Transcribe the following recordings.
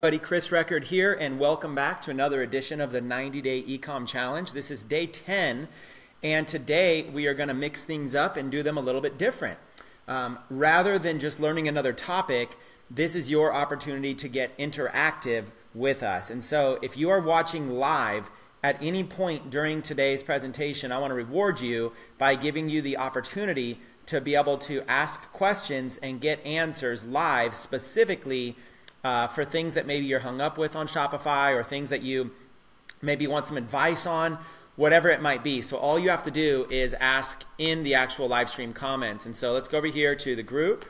Everybody, Chris Record here, and welcome back to another edition of the 90-Day Ecom Challenge. This is day 10, and today we are going to mix things up and do them a little bit different. Rather than just learning another topic, this is your opportunity to get interactive with us. And so if you are watching live at any point during today's presentation, I want to reward you by giving you the opportunity to be able to ask questions and get answers live, specifically for things that maybe you're hung up with on Shopify or things that you maybe want some advice on, whatever it might be. So all you have to do is ask in the actual live stream comments. And so let's go over here to the group.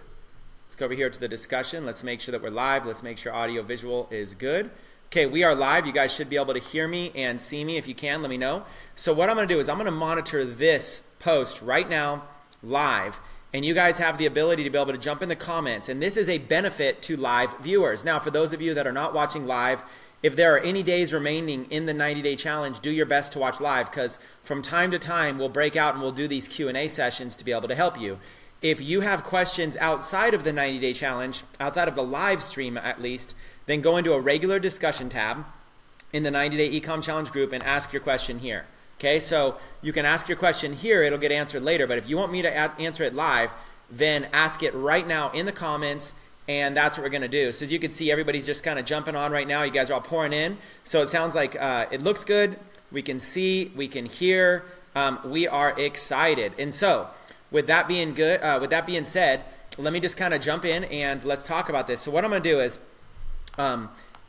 Let's go over here to the discussion. Let's make sure that we're live. Let's make sure audio visual is good. Okay, we are live. You guys should be able to hear me and see me. If you can, let me know. So what I'm going to do is I'm going to monitor this post right now live. And you guys have the ability to be able to jump in the comments. And this is a benefit to live viewers. Now, for those of you that are not watching live, if there are any days remaining in the 90-Day Challenge, do your best to watch live, because from time to time, we'll break out and we'll do these Q&A sessions to be able to help you. If you have questions outside of the 90-Day Challenge, outside of the live stream at least, then go into a regular discussion tab in the 90-Day Ecom Challenge group and ask your question here. Okay, so you can ask your question here, it'll get answered later, but if you want me to answer it live, then ask it right now in the comments, and that's what we're gonna do. So as you can see, everybody's just kind of jumping on right now, you guys are all pouring in, so it sounds like it looks good, we can see, we can hear, we are excited. And so, with that being good, with that being said, let me just kind of jump in and let's talk about this. So what I'm gonna do is,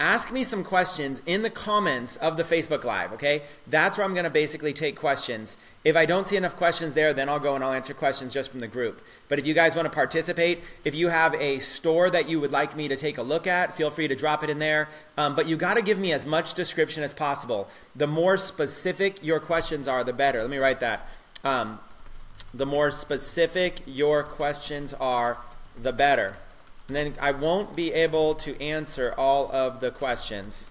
ask me some questions in the comments of the Facebook Live, okay? That's where I'm gonna basically take questions. If I don't see enough questions there, then I'll go and I'll answer questions just from the group. But if you guys wanna participate, if you have a store that you would like me to take a look at, feel free to drop it in there. But you gotta give me as much description as possible. The more specific your questions are, the better. Let me write that. The more specific your questions are, the better. And then I won't be able to answer all of the questions.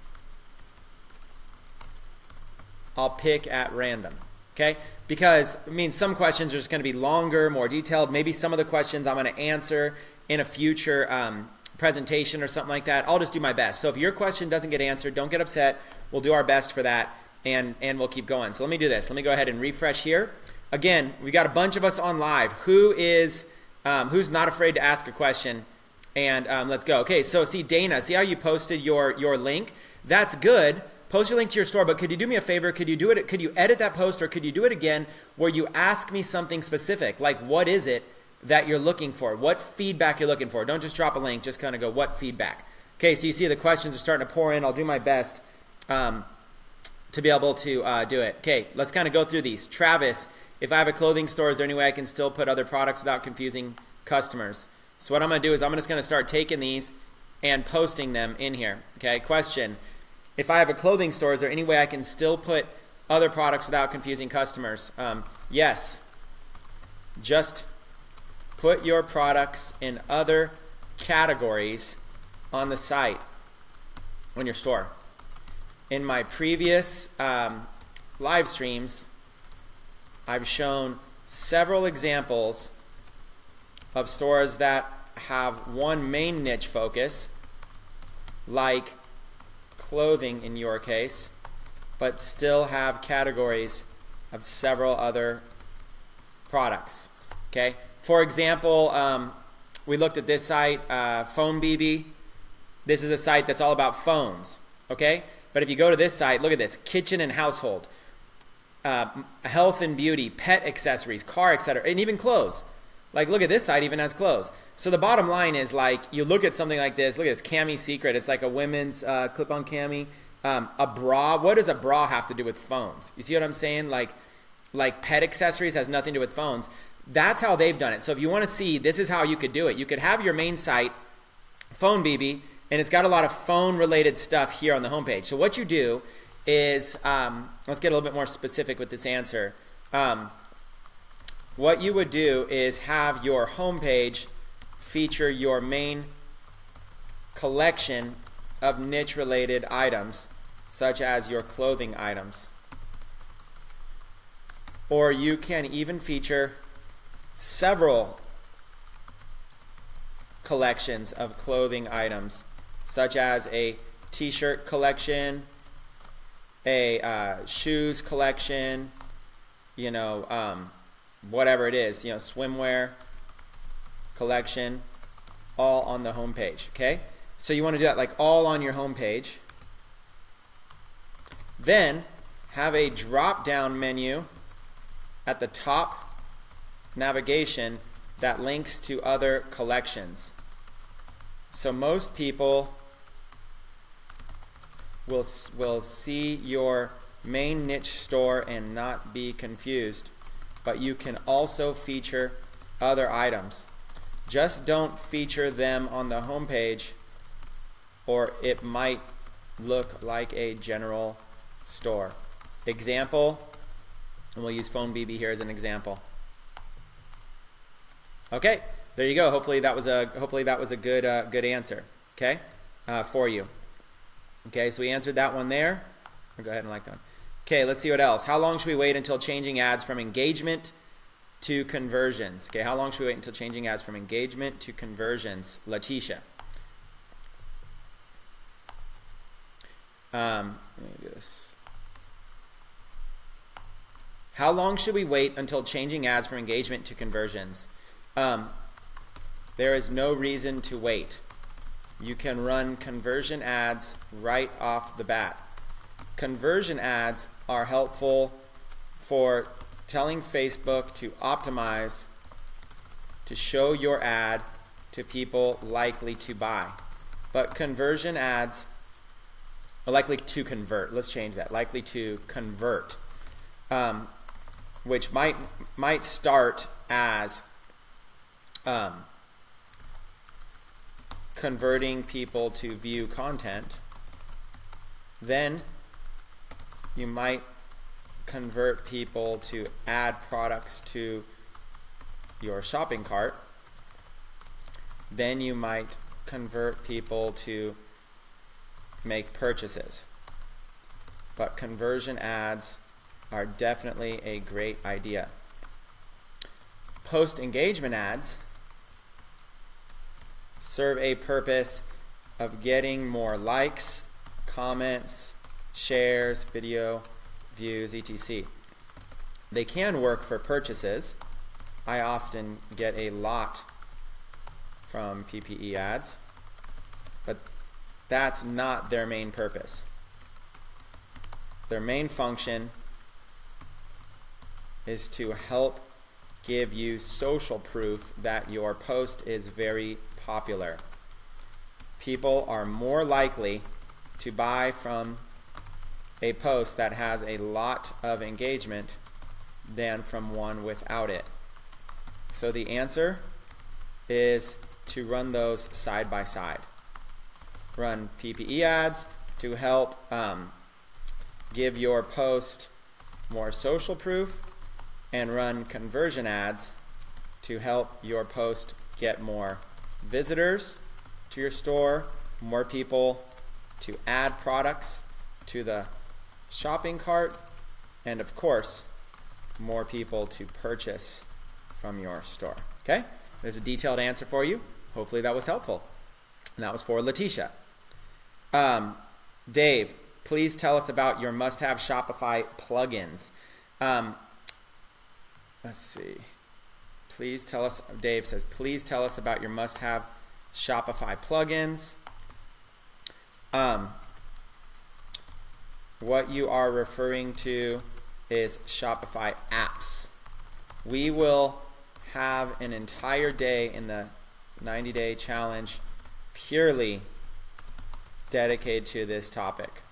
I'll pick at random, okay? Because, I mean, some questions are just gonna be longer, more detailed. Maybe some of the questions I'm gonna answer in a future presentation or something like that. I'll just do my best. So if your question doesn't get answered, don't get upset. We'll do our best for that, and we'll keep going. So let me do this. Let me go ahead and refresh here. Again, we got a bunch of us on live. Who is, who's not afraid to ask a question? And let's go. Okay, so see, Dana, see how you posted your link? That's good. Post your link to your store, but could you do me a favor? Could you do it? Could you edit that post, or could you do it again where you ask me something specific? Like, what is it that you're looking for? What feedback you're looking for? Don't just drop a link. Just kind of go, what feedback? Okay, so you see the questions are starting to pour in. I'll do my best to be able to do it. Okay, let's kind of go through these. Travis, if I have a clothing store, is there any way I can still put other products without confusing customers? So what I'm gonna do is I'm just gonna start taking these and posting them in here, okay? Question, if I have a clothing store, is there any way I can still put other products without confusing customers? Yes, just put your products in other categories on the site, on your store. In my previous live streams, I've shown several examples of stores that have one main niche focus, like clothing in your case, but still have categories of several other products, okay? For example, we looked at this site, PhoneBibi. This is a site that's all about phones, okay? But if you go to this site, look at this, kitchen and household, health and beauty, pet accessories, car, etc., and even clothes. Like, look at this site, even has clothes. So the bottom line is, like, you look at something like this. Look at this Cami Secret. It's like a women's clip-on cami. A bra. What does a bra have to do with phones? You see what I'm saying? Like pet accessories has nothing to do with phones. That's how they've done it. So if you want to see, this is how you could do it. You could have your main site, PhoneBibi, and it's got a lot of phone-related stuff here on the homepage. So what you do is, let's get a little bit more specific with this answer. What you would do is have your homepage feature your main collection of niche-related items, such as your clothing items. Or you can even feature several collections of clothing items, such as a t-shirt collection, a shoes collection, you know, whatever it is, you know, swimwear collection, all on the home page. Okay, so you want to do that like all on your home page. Then have a drop down menu at the top navigation that links to other collections. So most people will see your main niche store and not be confused, but you can also feature other items. Just don't feature them on the home page, or it might look like a general store. Example, and we'll use PhoneBibi here as an example. Okay, there you go. Hopefully that was a good good answer. Okay, for you. Okay, so we answered that one there. I'll go ahead and like that one. Okay, let's see what else. How long should we wait until changing ads from engagement to conversions? Okay, how long should we wait until changing ads from engagement to conversions? Letitia. Let me do this. How long should we wait until changing ads from engagement to conversions? There is no reason to wait. You can run conversion ads right off the bat. Conversion ads are helpful for telling Facebook to optimize to show your ad to people likely to buy. But conversion ads are likely to convert. Let's change that. Likely to convert, which might start as converting people to view content. Then you might convert people to add products to your shopping cart. Then you might convert people to make purchases. But conversion ads are definitely a great idea. Post engagement ads serve a purpose of getting more likes, comments, shares, video views, etc. They can work for purchases. I often get a lot from PPE ads, but that's not their main purpose. Their main function is to help give you social proof that your post is very popular. People are more likely to buy from a post that has a lot of engagement than from one without it. So the answer is to run those side by side. Run PPE ads to help give your post more social proof, and run conversion ads to help your post get more visitors to your store, more people to add products to the shopping cart, and of course more people to purchase from your store. Okay, there's a detailed answer for you. Hopefully that was helpful, and that was for Letitia. Dave, please tell us about your must-have Shopify plugins. Let's see. Please tell us, Dave says, please tell us about your must-have Shopify plugins. What you are referring to is Shopify apps. We will have an entire day in the 90-day challenge purely dedicated to this topic.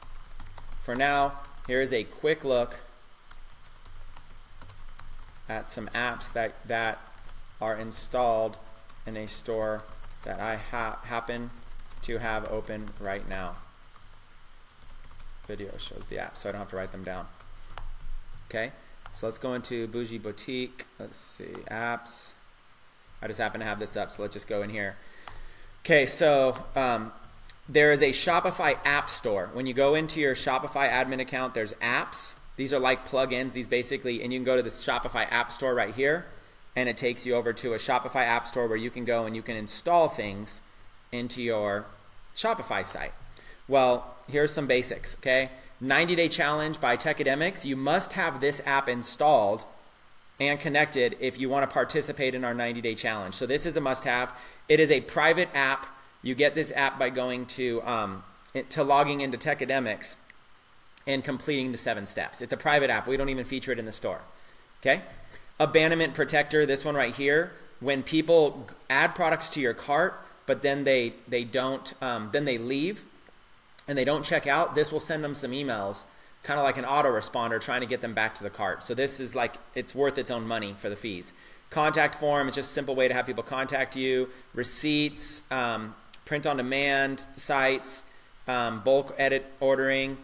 For now, here is a quick look at some apps that are installed in a store that I happen to have open right now. Video shows the app, so I don't have to write them down. Okay, so let's go into Bougie Boutique. Let's see, apps. I just happen to have this up, so let's just go in here. Okay, so there is a Shopify app store. When you go into your Shopify admin account, there's apps. These are like plugins. These basically, and you can go to the Shopify app store right here, and it takes you over to a Shopify app store where you can go and you can install things into your Shopify site. Well, here's some basics, okay? 90-Day Challenge by Tecademics. You must have this app installed and connected if you want to participate in our 90-Day Challenge. So this is a must-have. It is a private app. You get this app by going to logging into Tecademics and completing the 7 steps. It's a private app. We don't even feature it in the store, okay? Abandonment Protector, this one right here. When people add products to your cart, but then they leave and they don't check out, this will send them some emails, kind of like an autoresponder trying to get them back to the cart. So this is like, it's worth its own money for the fees. Contact form is just a simple way to have people contact you. Receipts, print on demand sites, bulk edit ordering.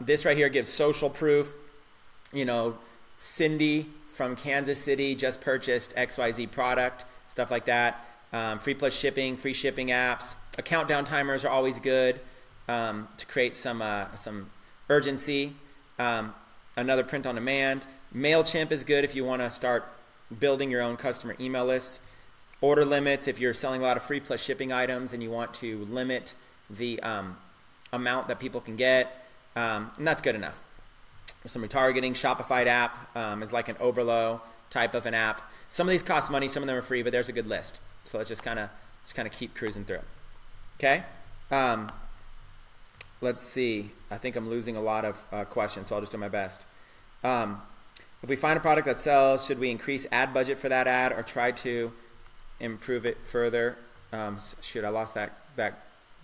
This right here gives social proof. You know, Cindy from Kansas City just purchased XYZ product, stuff like that. Free plus shipping, free shipping apps. Countdown timers are always good to create some urgency. Another print on demand. MailChimp is good if you want to start building your own customer email list. Order limits if you're selling a lot of free plus shipping items and you want to limit the amount that people can get. And that's good enough. Some retargeting. Shopify app is like an Oberlo type of an app. Some of these cost money, some of them are free, but there's a good list. So let's just kind of keep cruising through. Okay. Let's see. I think I'm losing a lot of questions, so I'll just do my best. If we find a product that sells, should we increase ad budget for that ad or try to improve it further? Shoot, I lost that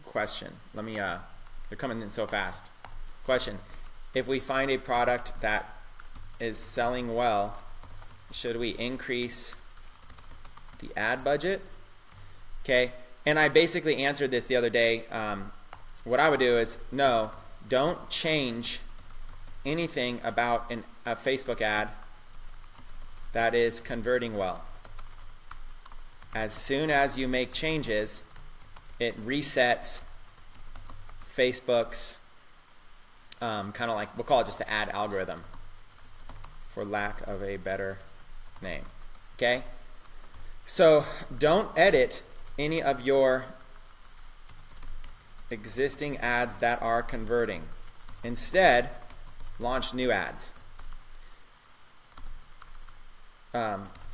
question. Let me. They're coming in so fast. Question. If we find a product that is selling well, should we increase the ad budget? Okay, and I basically answered this the other day. What I would do is, no, don't change anything about a Facebook ad that is converting well. As soon as you make changes, it resets Facebook's kind of like, we'll call it just the ad algorithm for lack of a better name, okay? So don't edit any of your existing ads that are converting. Instead, launch new ads.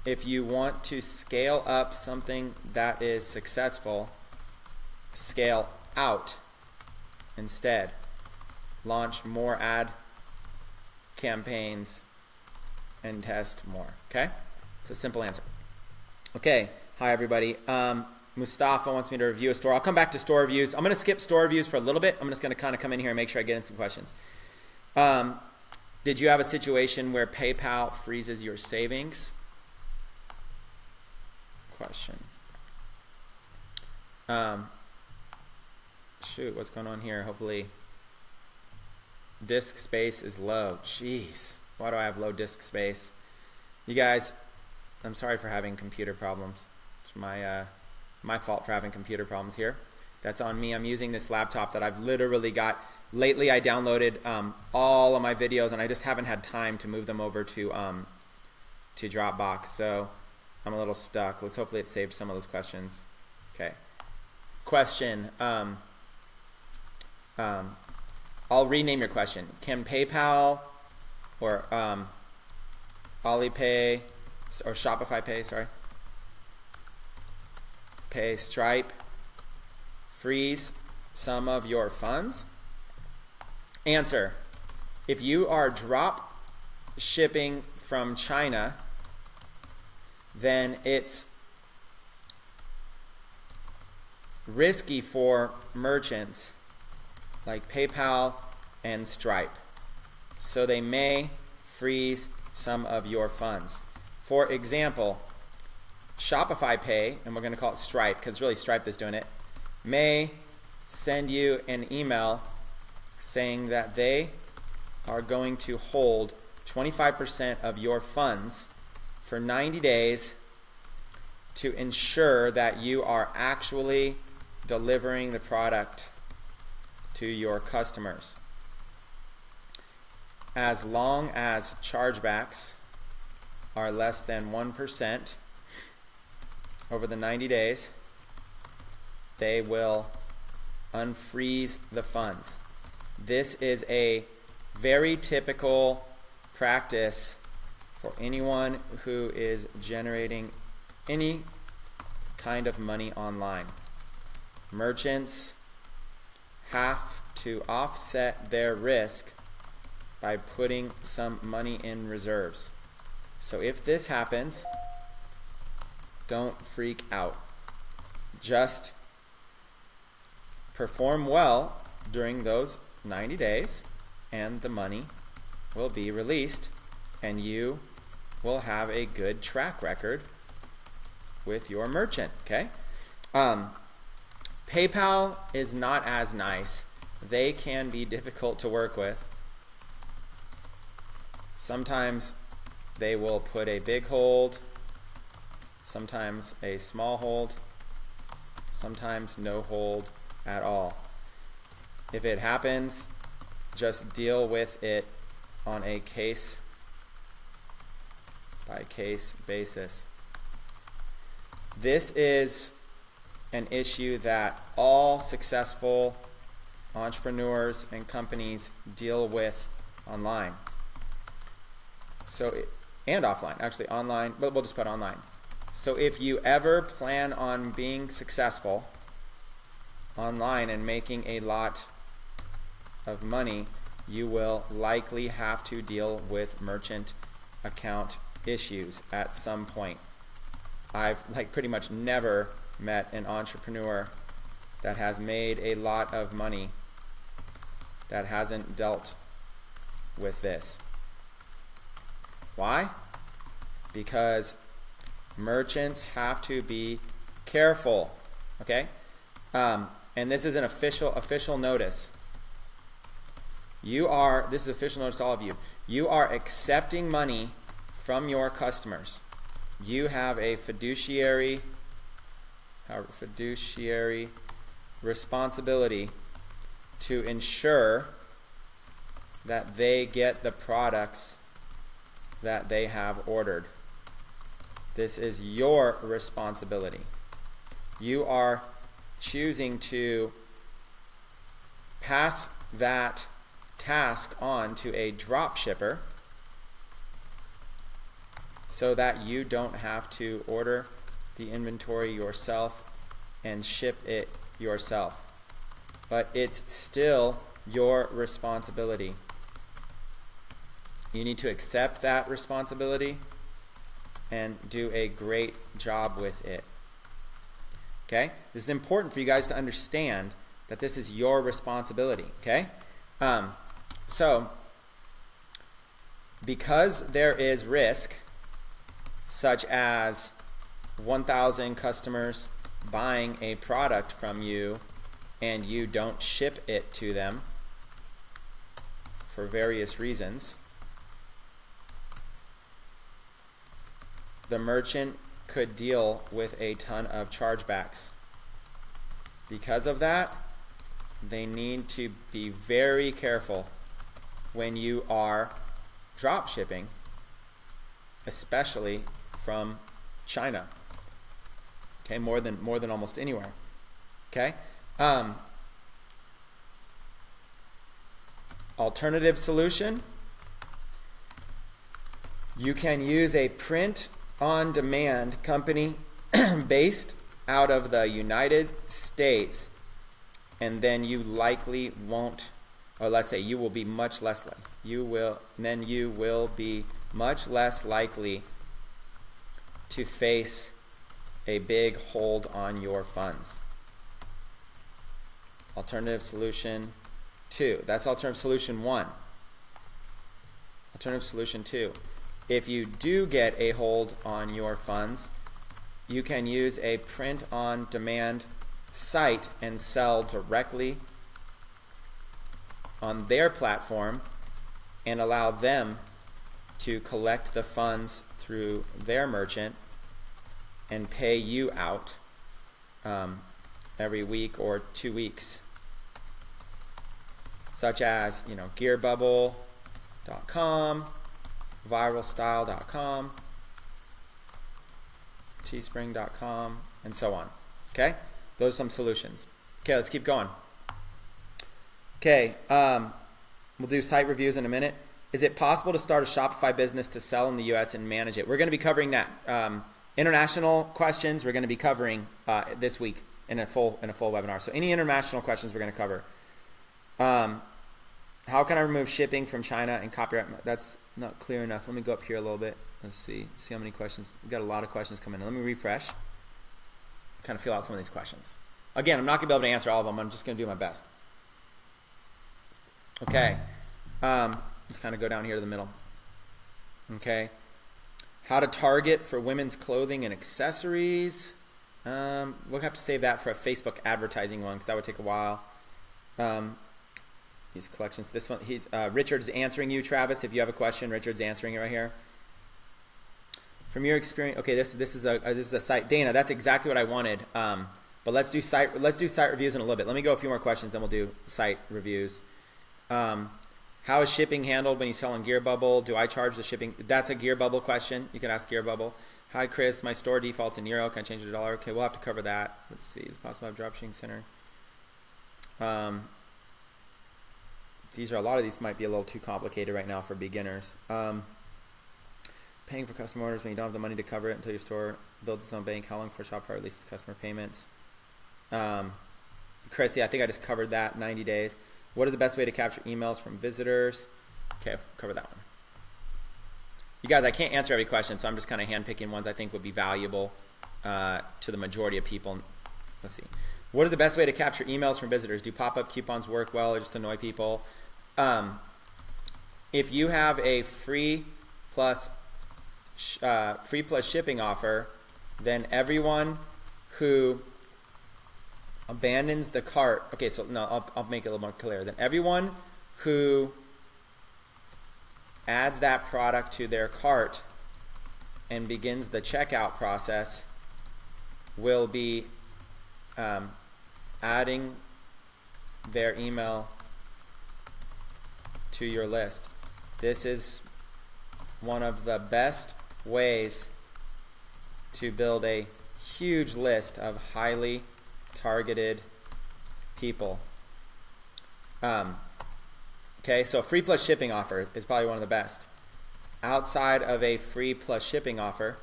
If you want to scale up something that is successful, scale out instead. Launch more ad campaigns and test more. Okay, it's a simple answer. Okay, hi everybody. Mustafa wants me to review a store. I'll come back to store reviews. I'm going to skip store reviews for a little bit. I'm just going to kind of come in here and make sure I get in some questions. Did you have a situation where PayPal freezes your savings? Question. Shoot, what's going on here? Hopefully disk space is low. Jeez, why do I have low disk space? You guys, I'm sorry for having computer problems. It's my fault for having computer problems here. That's on me. I'm using this laptop that I've literally got. Lately I downloaded all of my videos and I just haven't had time to move them over to Dropbox. So I'm a little stuck. Let's hopefully it saves some of those questions. Okay. Question. I'll rename your question. Can PayPal or Alipay or Shopify Pay, sorry, Pay, Stripe freeze some of your funds? Answer. If you are drop shipping from China, then it's risky for merchants like PayPal and Stripe. So they may freeze some of your funds. For example, Shopify Pay, and we're going to call it Stripe because really Stripe is doing it, may send you an email saying that they are going to hold 25% of your funds for 90 days to ensure that you are actually delivering the product to your customers. As long as chargebacks are less than 1% over the 90 days, they will unfreeze the funds. This is a very typical practice for anyone who is generating any kind of money online. Merchants have to offset their risk by putting some money in reserves. So if this happens, don't freak out. Just perform well during those 90 days and the money will be released and you will have a good track record with your merchant, okay? PayPal is not as nice. They can be difficult to work with. Sometimes they will put a big hold, sometimes a small hold, sometimes no hold at all. If it happens, just deal with it on a case by case basis. This is an issue that all successful entrepreneurs and companies deal with online. So, and offline, actually online, but we'll just put online. So if you ever plan on being successful online and making a lot of money, you will likely have to deal with merchant account issues at some point. I've pretty much never met an entrepreneur that has made a lot of money that hasn't dealt with this. Why? Because merchants have to be careful, okay? And this is an official notice. This is official notice to all of you. You are accepting money from your customers. You have a fiduciary responsibility to ensure that they get the products that they have ordered. This is your responsibility. You are choosing to pass that task on to a drop shipper so that you don't have to order the inventory yourself and ship it yourself. But it's still your responsibility. You need to accept that responsibility and do a great job with it. Okay? This is important for you guys to understand that this is your responsibility. Okay? So, because there is risk, such as 1,000 customers buying a product from you and you don't ship it to them for various reasons, the merchant could deal with a ton of chargebacks. Because of that, they need to be very careful when you are drop shipping, especially from China. Okay, more than almost anywhere. Okay. Alternative solution: you can use a print-on-demand company based out of the United States, and then you likely won't, or let's say you will be much less likely. You will be much less likely to face a big hold on your funds. Alternative solution 2. That's alternative solution 1. Alternative solution 2. If you do get a hold on your funds, you can use a print-on-demand site and sell directly on their platform and allow them to collect the funds through their merchant and pay you out every week or 2 weeks, such as, you know, GearBubble.com, viralstyle.com, teespring.com, and so on. Okay? Those are some solutions. Okay, let's keep going. Okay, we'll do site reviews in a minute. Is it possible to start a Shopify business to sell in the US and manage it? We're gonna be covering that. International questions we're gonna be covering this week in a full webinar. So any international questions we're gonna cover. How can I remove shipping from China and copyright? That's not clear enough. Let me go up here a little bit. Let's see how many questions. We've got a lot of questions coming in. Let me refresh. Kind of feel out some of these questions. Again, I'm not gonna be able to answer all of them. I'm just gonna do my best. Okay. Let's kind of go down here to the middle. Okay. How to target for women's clothing and accessories. We'll have to save that for a Facebook advertising one because that would take a while. These collections. This one, Richard's answering you, Travis. If you have a question, Richard's answering it right here. From your experience, okay, this is a site. Dana, that's exactly what I wanted. But let's do site reviews in a little bit. Let me go a few more questions, then we'll do site reviews. How is shipping handled when you sell on GearBubble? Do I charge the shipping? That's a GearBubble question. You can ask GearBubble. Hi, Chris. My store defaults in euro. Can I change it to $1? Okay, we'll have to cover that. Let's see. Is it possible to have Dropshipping Center? A lot of these might be a little too complicated right now for beginners. Paying for custom orders when you don't have the money to cover it until your store builds its own bank. How long for Shopify releases customer payments? Chris, yeah, I think I just covered that. 90 days. What is the best way to capture emails from visitors? Okay, cover that one. You guys, I can't answer every question, so I'm just kind of handpicking ones I think would be valuable to the majority of people. Let's see. What is the best way to capture emails from visitors? Do pop-up coupons work well or just annoy people? If you have a free plus shipping offer, then everyone who abandons the cart. Okay, so no, I'll make it a little more clear. Then everyone who adds that product to their cart and begins the checkout process will be adding their email to your list. This is one of the best ways to build a huge list of highly targeted people. Okay, so free plus shipping offer is probably one of the best. Outside of a free plus shipping offer,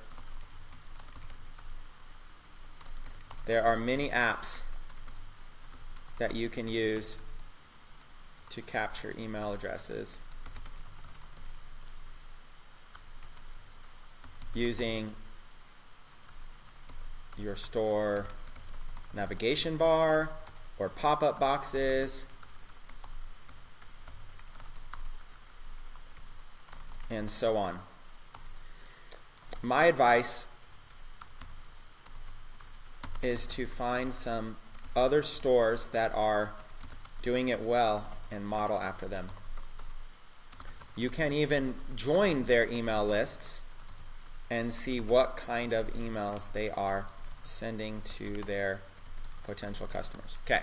there are many apps that you can use to capture email addresses using your store navigation bar or pop-up boxes and so on. My advice is to find some other stores that are doing it well and model after them. You can even join their email lists and see what kind of emails they are sending to their potential customers. Okay,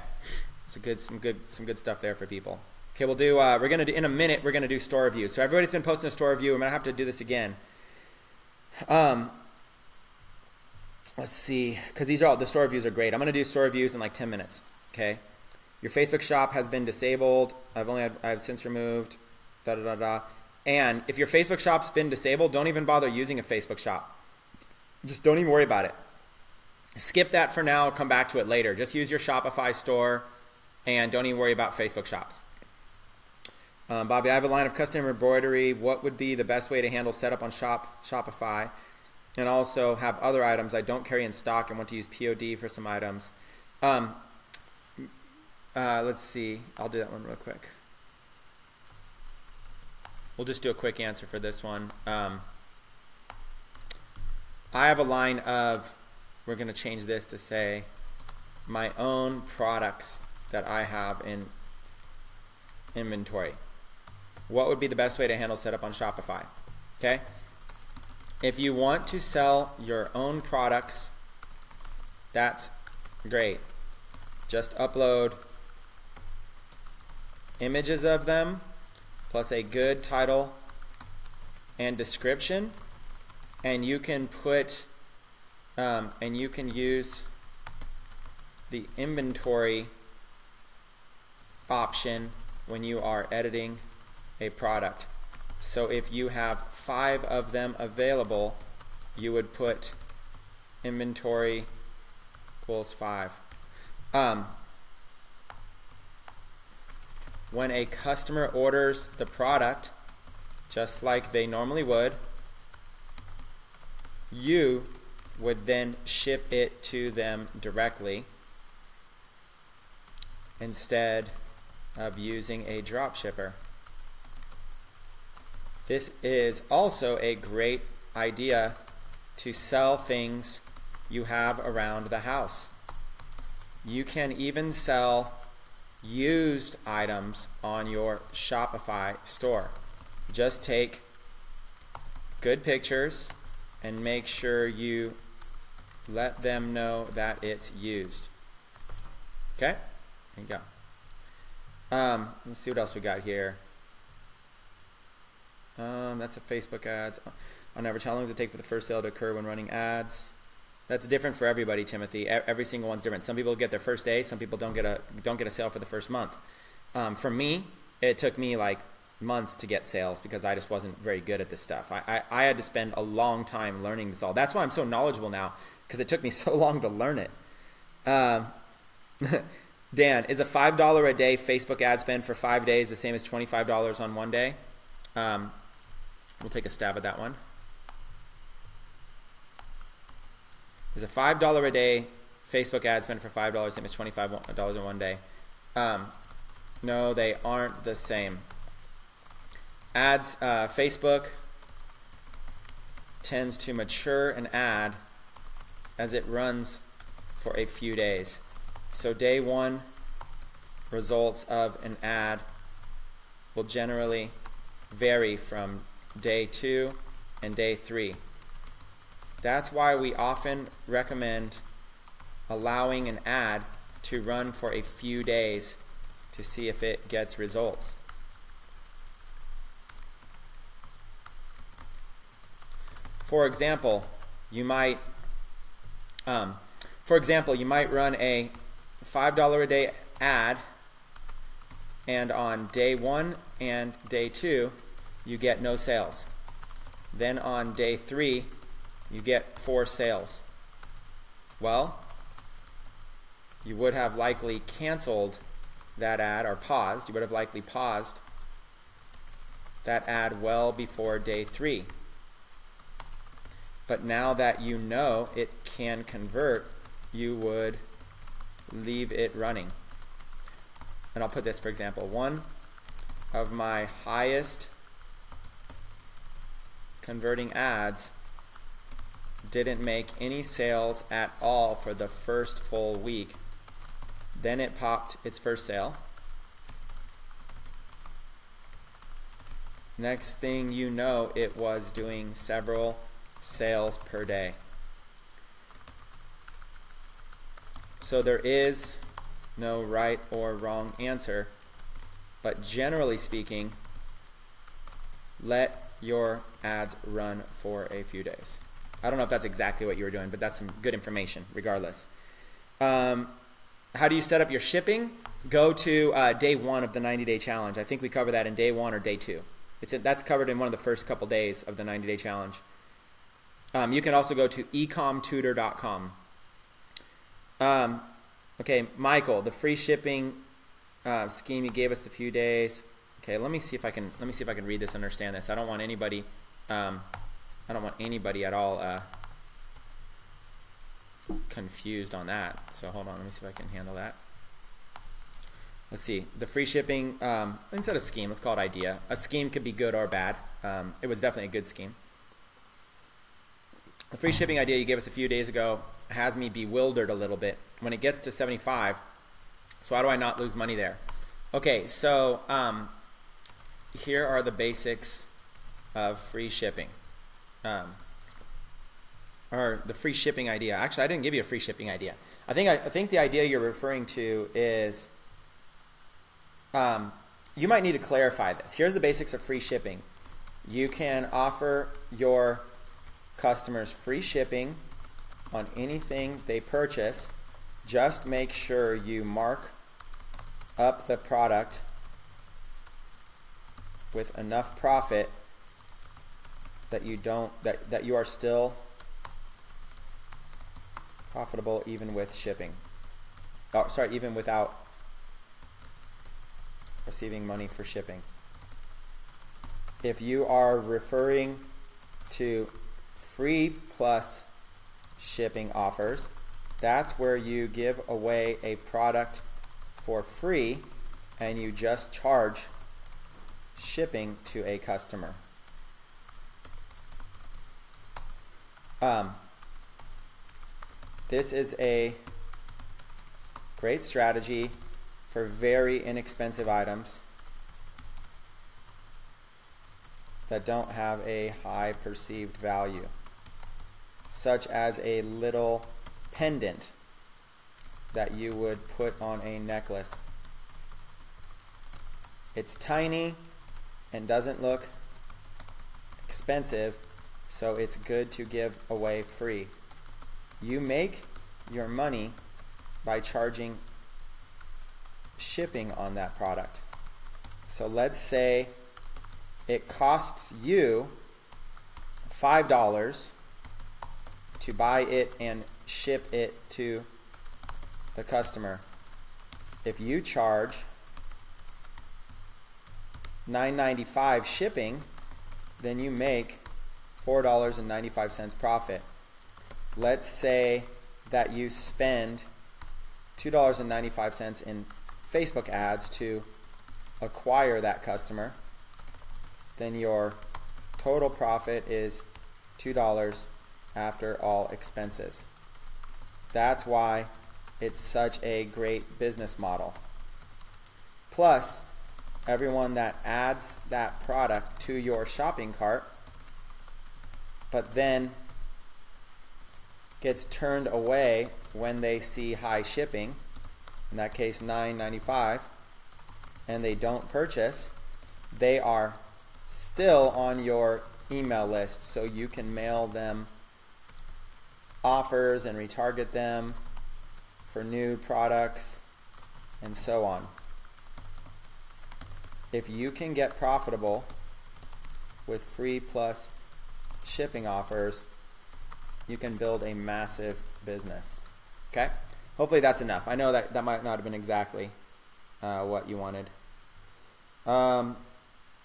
it's some good stuff there for people. Okay, we'll do. In a minute, we're gonna do store reviews. So everybody's been posting a store review. I'm gonna have to do this again. Let's see, because these are all the store reviews are great. I'm gonna do store reviews in like 10 minutes. Okay, your Facebook shop has been disabled. I've since removed. Da da da da. And if your Facebook shop's been disabled, don't even bother using a Facebook shop. Just don't even worry about it. Skip that for now, come back to it later. Just use your Shopify store and don't even worry about Facebook shops. Bobby, I have a line of custom embroidery. What would be the best way to handle setup on Shopify? And also have other items I don't carry in stock and want to use POD for some items. Let's see, I'll do that one real quick. We'll just do a quick answer for this one. I have a line of, we're going to change this to say my own products that I have in inventory. What would be the best way to handle setup on Shopify? Okay. If you want to sell your own products, that's great. Just upload images of them plus a good title and description, and you can put and you can use the inventory option when you are editing a product. So if you have 5 of them available, you would put inventory equals 5. When a customer orders the product, just like they normally would, you would then ship it to them directly instead of using a drop shipper. This is also a great idea to sell things you have around the house. You can even sell used items on your Shopify store. Just take good pictures and make sure you let them know that it's used. Okay, there you go. Let's see what else we got here. That's a Facebook ads. On average, how long does it take for the first sale to occur when running ads? That's different for everybody, Timothy. Every single one's different. Some people get their first day. Some people don't get a sale for the first month. For me, it took me like months to get sales because I just wasn't very good at this stuff. I had to spend a long time learning this all. That's why I'm so knowledgeable now, because it took me so long to learn it. Dan, is a $5 a day Facebook ad spend for 5 days the same as $25 on one day? We'll take a stab at that one. Is a $5 a day Facebook ad spend for $5 the same as $25 in one day? No, they aren't the same. Ads, Facebook tends to mature an ad as it runs for a few days. So day one results of an ad will generally vary from day 2 and day 3. That's why we often recommend allowing an ad to run for a few days to see if it gets results. For example, you might run a $5 a day ad, and on day 1 and day 2 you get no sales. Then on day 3 you get 4 sales. Well, you would have likely canceled that ad, or paused. You would have likely paused that ad well before day 3. But now that you know it can convert, you would leave it running. And I'll put this for example. One of my highest converting ads didn't make any sales at all for the first full week. Then it popped its first sale. Next thing you know, it was doing several sales per day. So there is no right or wrong answer, but generally speaking, let your ads run for a few days. I don't know if that's exactly what you were doing, but that's some good information regardless. How do you set up your shipping? Go to day 1 of the 90-day challenge. I think we cover that in day 1 or day 2. That's covered in one of the first couple days of the 90-day challenge. You can also go to ecomtutor.com. Okay, Michael, the free shipping scheme you gave us the few days. Okay, let me see if I can read this, understand this. I don't want anybody at all confused on that. So hold on, let me see if I can handle that. Let's see, the free shipping, instead of scheme, let's call it idea. A scheme could be good or bad. It was definitely a good scheme. The free shipping idea you gave us a few days ago has me bewildered a little bit. When it gets to 75, so how do I not lose money there? Okay, so here are the basics of free shipping. Or the free shipping idea. Actually, I didn't give you a free shipping idea. I think the idea you're referring to is, you might need to clarify this. Here's the basics of free shipping. You can offer your customers free shipping on anything they purchase. Just make sure you mark up the product with enough profit that you don't that you are still profitable even with shipping. Oh, sorry, even without receiving money for shipping. If you are referring to free plus shipping offers, that's where you give away a product for free and you just charge shipping to a customer. This is a great strategy for very inexpensive items that don't have a high perceived value, such as a little pendant that you would put on a necklace. It's tiny and doesn't look expensive, so it's good to give away free. You make your money by charging shipping on that product. So let's say it costs you $5 to buy it and ship it to the customer. If you charge $9.95 shipping, then you make $4.95 profit. Let's say that you spend $2.95 in Facebook ads to acquire that customer, then your total profit is $2 after all expenses. That's why it's such a great business model. Plus, everyone that adds that product to your shopping cart but then gets turned away when they see high shipping, in that case $9.95, and they don't purchase, they are still on your email list, so you can mail them offers and retarget them for new products and so on. If you can get profitable with free plus shipping offers, you can build a massive business. Okay, hopefully that's enough. I know that might not have been exactly what you wanted.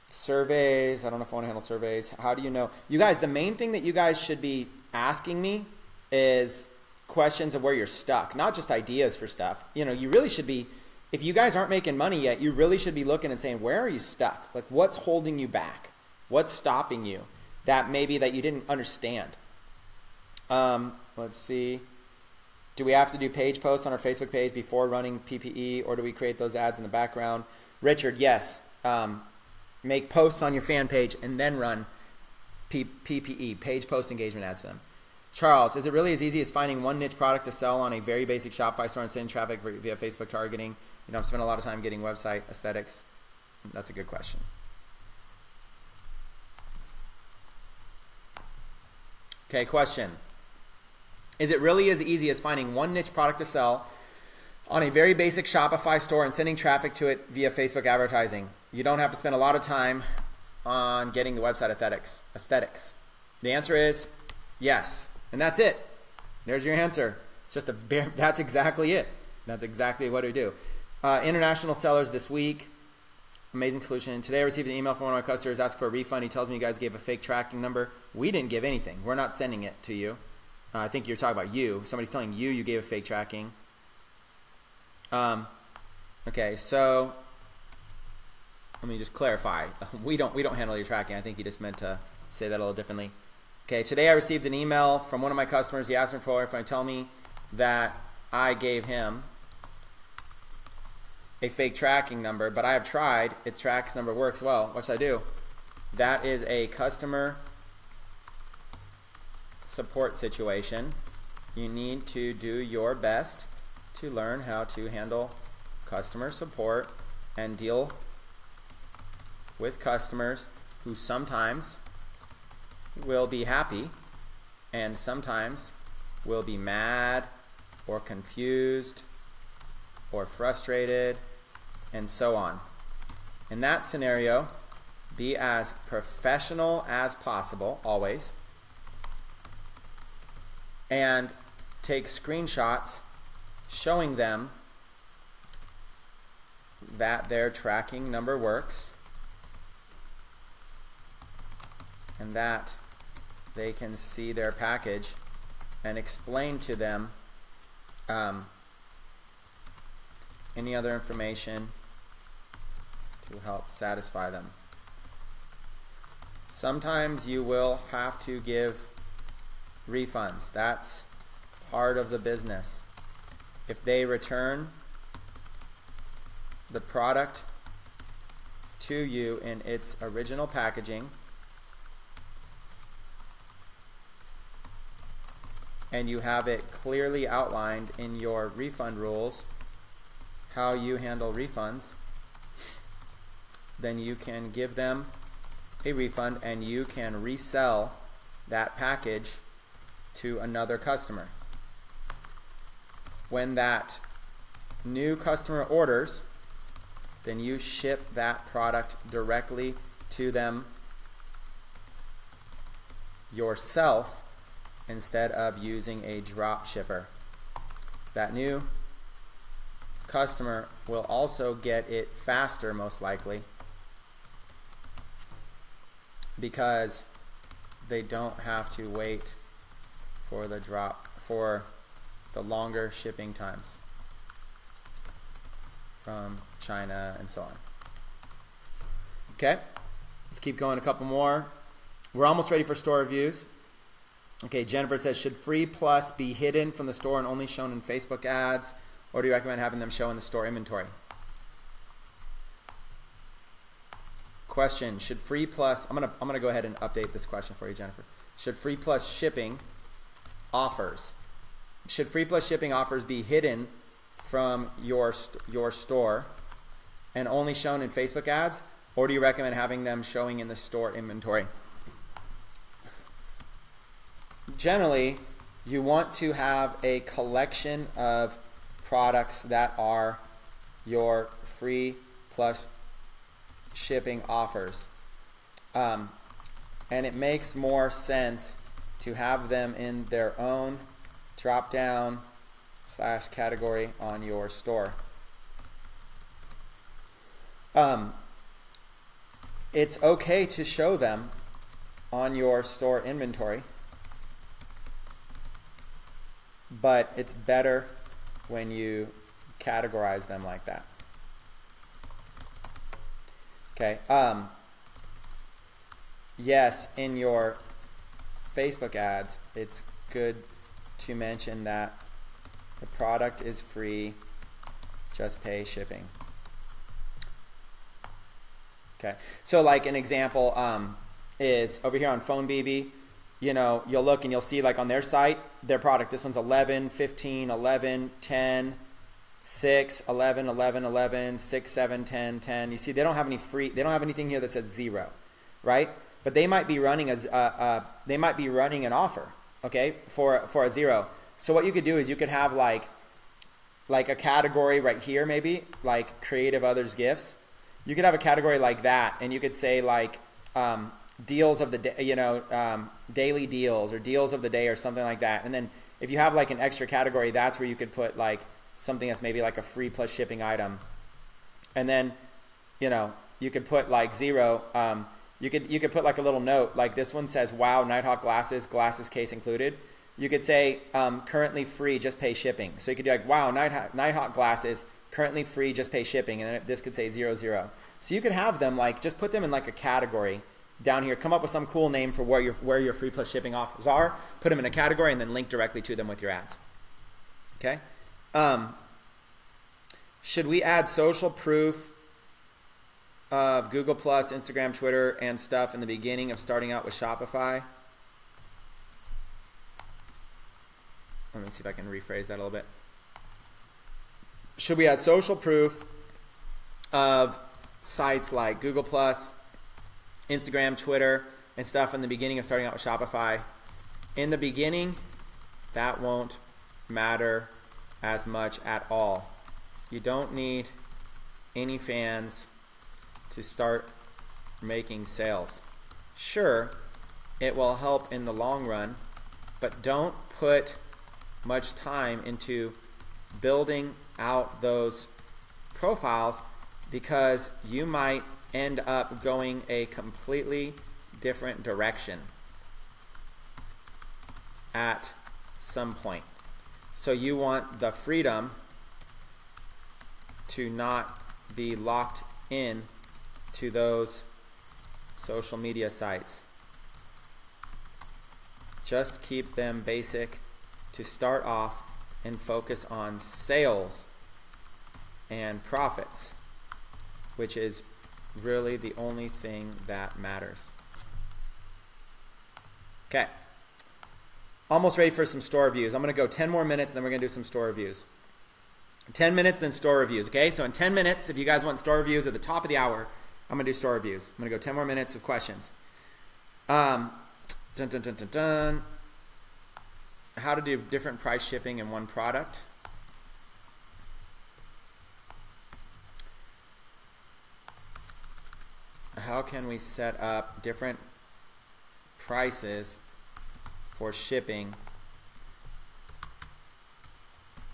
Surveys, I don't know if I want to handle surveys. How do you know? You guys, the main thing that you guys should be asking me is questions of where you're stuck, not just ideas for stuff. You know, you really should be, if you guys aren't making money yet, you really should be looking and saying, where are you stuck? Like, what's holding you back? What's stopping you that maybe that you didn't understand? Let's see. Do we have to do page posts on our Facebook page before running PPE, or do we create those ads in the background? Richard, yes. Make posts on your fan page and then run PPE, page post engagement ads to them. Charles, is it really as easy as finding one niche product to sell on a very basic Shopify store and send traffic via Facebook targeting? You don't spend a lot of time getting website aesthetics. That's a good question. Okay, question. Is it really as easy as finding one niche product to sell on a very basic Shopify store and sending traffic to it via Facebook advertising? You don't have to spend a lot of time on getting the website aesthetics. The answer is yes. And that's it. There's your answer. It's just a bare, that's exactly it. That's exactly what we do. International sellers this week. Amazing solution. Today I received an email from one of my customers asking for a refund. He tells me you guys gave a fake tracking number. We didn't give anything. We're not sending it to you. I think you're talking about you. Somebody's telling you you gave a fake tracking. Okay, so let me just clarify. We don't handle your tracking. I think he just meant to say that a little differently. Okay, today I received an email from one of my customers. He asked me for a refund, tell me that I gave him a fake tracking number, but I have tried. Its tracks number works well. What should I do? That is a customer support situation. You need to do your best to learn how to handle customer support and deal with customers who sometimes will be happy and sometimes will be mad or confused or frustrated and so on. In that scenario, be as professional as possible, always, and take screenshots showing them that their tracking number works and that they can see their package, and explain to them any other information to help satisfy them. Sometimes you will have to give refunds. That's part of the business. If they return the product to you in its original packaging and you have it clearly outlined in your refund rules how you handle refunds, then you can give them a refund and you can resell that package to another customer. When that new customer orders, then you ship that product directly to them yourself instead of using a drop shipper. That new customer will also get it faster, most likely, because they don't have to wait for the longer shipping times from China and so on. Okay, let's keep going, a couple more. We're almost ready for store reviews. Okay, Jennifer says, should Free Plus be hidden from the store and only shown in Facebook ads, or do you recommend having them show in the store inventory? Question, should Free Plus, I'm gonna go ahead and update this question for you, Jennifer. Should Free Plus shipping offers, should Free Plus shipping offers be hidden from your store and only shown in Facebook ads, or do you recommend having them showing in the store inventory? Generally, you want to have a collection of products that are your Free Plus shipping offers, and it makes more sense to have them in their own drop-down/category on your store. It's okay to show them on your store inventory, but it's better when you categorize them like that. Okay. Yes, in your Facebook ads, it's good to mention that the product is free, just pay shipping. Okay, so like an example is over here on PhoneBibi. You know, you'll look and you'll see, like, on their site, their product, this one's 11, 15, 11, 10, 6, 11, 11, 11, 6, 7, 10, 10. You see, they don't have any free, they don't have anything here that says 0, right? But they might be running an offer, okay, for a 0. So what you could do is you could have like a category right here, maybe like creative others gifts. You could have a category like that, and you could say like deals of the day, you know, daily deals or deals of the day or something like that. And then if you have like an extra category, that's where you could put like something that's maybe like a Free Plus shipping item. And then, you know, you could put like 0. You could put like a little note, like this one says, wow, Nighthawk glasses, glasses case included. You could say currently free, just pay shipping. So you could do like, wow, Nighthawk glasses, currently free, just pay shipping. And then this could say 0, 0. So you could have them like, just put them in like a category down here. Come up with some cool name for where your Free Plus shipping offers are, put them in a category, and then link directly to them with your ads. Okay. Should we add social proof of Google+, Instagram, Twitter, and stuff in the beginning of starting out with Shopify? Let me see if I can rephrase that a little bit. Should we add social proof of sites like Google+, Instagram, Twitter, and stuff in the beginning of starting out with Shopify? In the beginning, that won't matter as much at all. You don't need any fans to start making sales. Sure, it will help in the long run, but don't put much time into building out those profiles, because you might end up going a completely different direction at some point. So you want the freedom to not be locked in to those social media sites. Just keep them basic to start off and focus on sales and profits, which is really the only thing that matters. Okay, almost ready for some store reviews. I'm gonna go 10 more minutes and then we're gonna do some store reviews. 10 minutes, then store reviews, okay? So in 10 minutes, if you guys want store reviews at the top of the hour, I'm gonna do store reviews. I'm gonna go 10 more minutes of questions. How to do different price shipping in one product. How can we set up different prices for shipping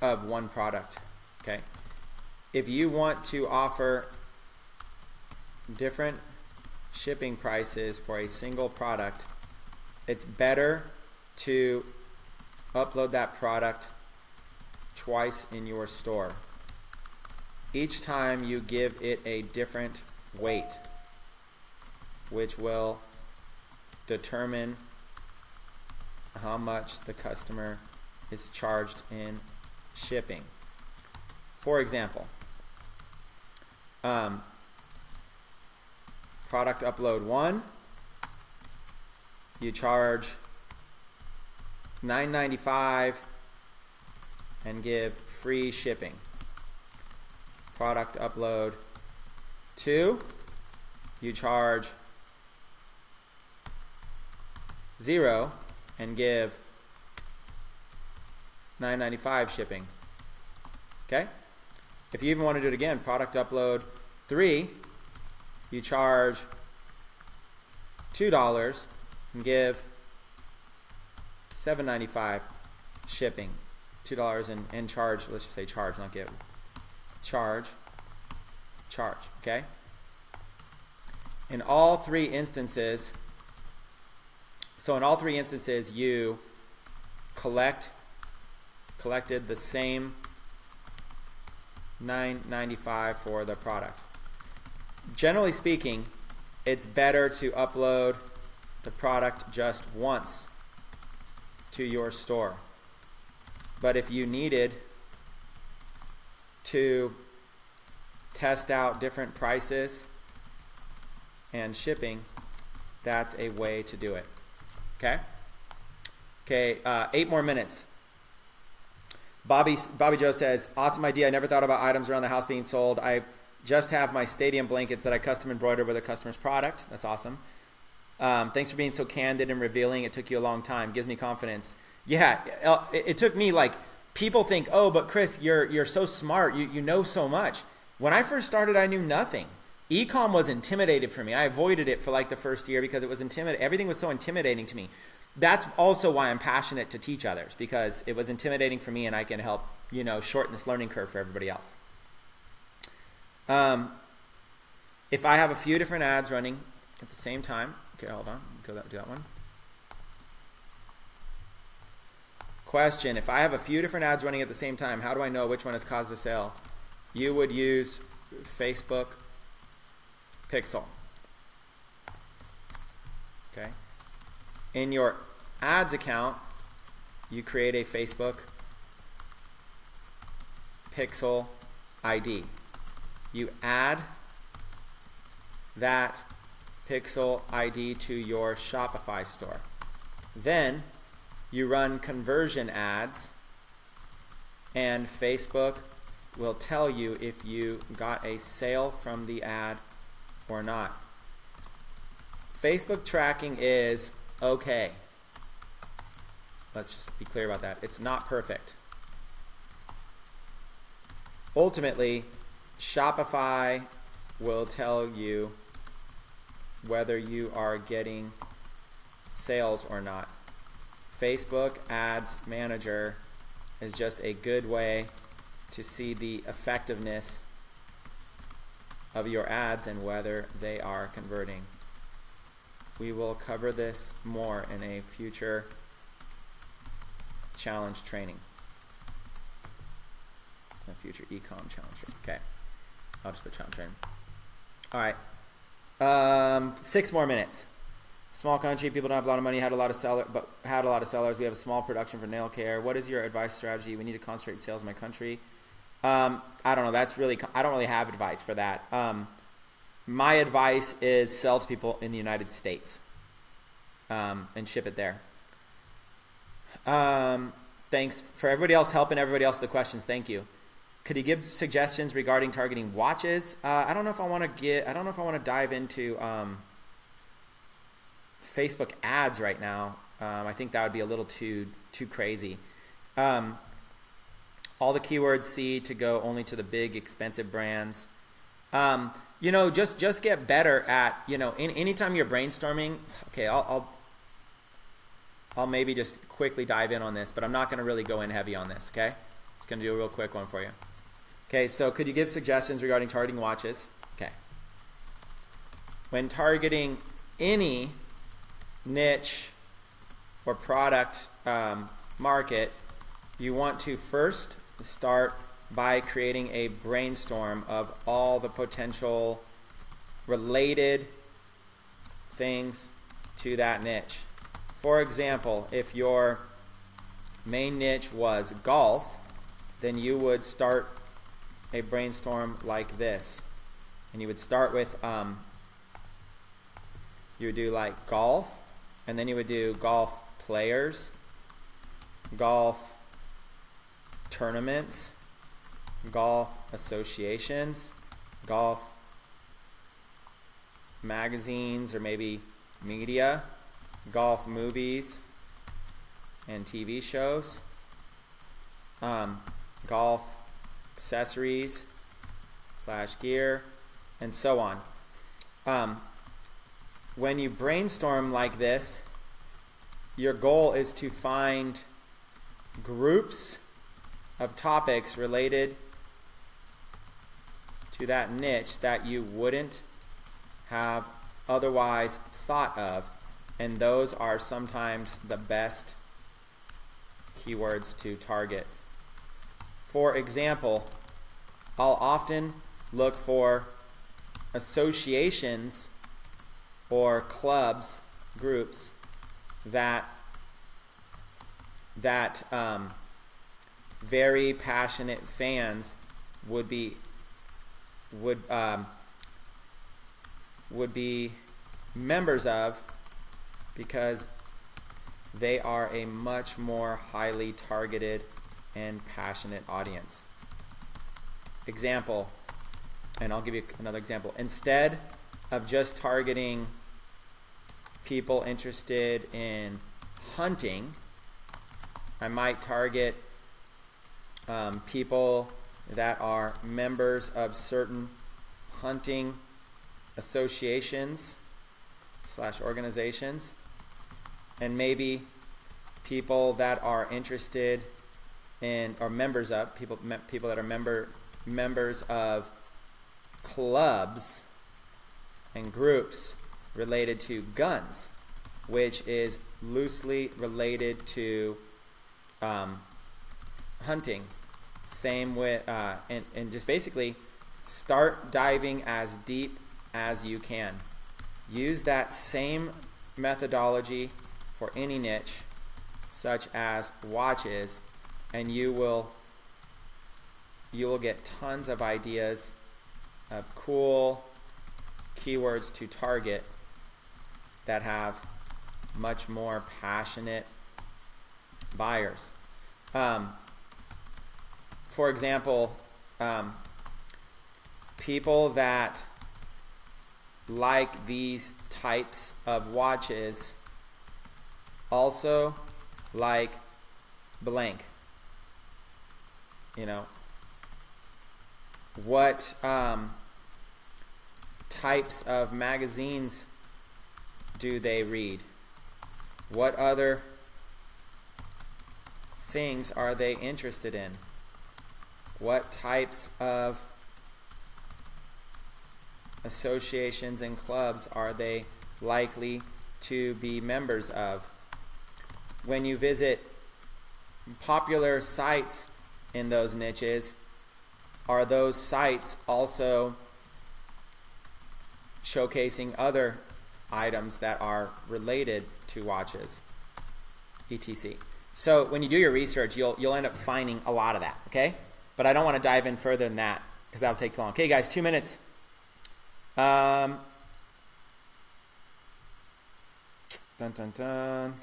of one product? Okay, if you want to offer different shipping prices for a single product, it's better to upload that product twice in your store. Each time you give it a different weight, which will determine how much the customer is charged in shipping. For example, product upload 1, you charge $9.95 and give free shipping. Product upload 2, you charge $0 and give $9.95 shipping. Okay? If you even want to do it again, product upload 3, you charge $2 and give $7.95 shipping. $2 and charge, let's just say charge, not give. Charge, okay? In all three instances, you collected the same $9.95 for the product. Generally speaking, it's better to upload the product just once to your store. But if you needed to test out different prices and shipping, that's a way to do it. Okay. Okay. 8 more minutes. Bobby Joe says, "Awesome idea. I never thought about items around the house being sold. I just have my stadium blankets that I custom embroider with a customer's product. That's awesome. Thanks for being so candid and revealing. It took you a long time. Gives me confidence." Yeah, it took me, like, people think, "Oh, but Chris, you're so smart. You know so much." When I first started, I knew nothing. Ecom was intimidated for me. I avoided it for like the first year because it was intimidating. Everything was so intimidating to me. That's also why I'm passionate to teach others, because it was intimidating for me and I can help, you know, shorten this learning curve for everybody else. If I have a few different ads running at the same time, okay, hold on, do that one. Question, if I have a few different ads running at the same time, how do I know which one has caused a sale? You would use Facebook Pixel. Okay. In your ads account, you create a Facebook Pixel ID. You add that Pixel ID to your Shopify store. Then you run conversion ads and Facebook will tell you if you got a sale from the ad or not. Facebook tracking is okay. Let's just be clear about that. It's not perfect. Ultimately, Shopify will tell you whether you are getting sales or not. Facebook Ads Manager is just a good way to see the effectiveness of your ads and whether they are converting. We will cover this more in a future challenge training. A future ecom challenge training. Okay. I'll just put challenge training. All right. 6 more minutes. Small country, people don't have a lot of money, had a lot of sellers. We have a small production for nail care. What is your advice strategy? We need to concentrate sales in my country. I don't know. That's really, I don't really have advice for that. My advice is sell to people in the United States and ship it there. Thanks for everybody else helping everybody else with the questions. Thank you. Could you give suggestions regarding targeting watches? I don't know if I want to dive into Facebook ads right now. I think that would be a little too crazy. All the keywords see to go only to the big expensive brands. You know, just get better at, you know, anytime you're brainstorming. Okay, I'll maybe just quickly dive in on this, but I'm not going to really go in heavy on this, okay? Just going to do a real quick one for you. Okay, so could you give suggestions regarding targeting watches? Okay. When targeting any niche or product market, you want to first start by creating a brainstorm of all the potential related things to that niche. For example, if your main niche was golf, then you would start a brainstorm like this. And you would start with, you would do like golf, and then you would do golf players, golf tournaments, golf associations, golf magazines or maybe media, golf movies and TV shows, golf accessories / gear, and so on. When you brainstorm like this, your goal is to find groups of topics related to that niche that you wouldn't have otherwise thought of, and those are sometimes the best keywords to target. For example, I'll often look for associations or clubs, groups that very passionate fans would be members of, because they are a much more highly targeted and passionate audience. Example, and I'll give you another example. Instead of just targeting people interested in hunting, I might target people that are members of certain hunting associations / organizations, and maybe people that are interested in or members of people that are members of clubs and groups related to guns, which is loosely related to hunting. Same with and just basically start diving as deep as you can. Use that same methodology for any niche, such as watches, and you will get tons of ideas of cool keywords to target that have much more passionate buyers. For example, people that like these types of watches also like blank. You know, what types of magazines do they read? What other things are they interested in? What types of associations and clubs are they likely to be members of? When you visit popular sites in those niches, are those sites also showcasing other items that are related to watches, etc.? So when you do your research, you'll end up finding a lot of that, okay? But I don't want to dive in further than that because that'll take too long. Okay, guys, 2 minutes. Dun, dun, dun.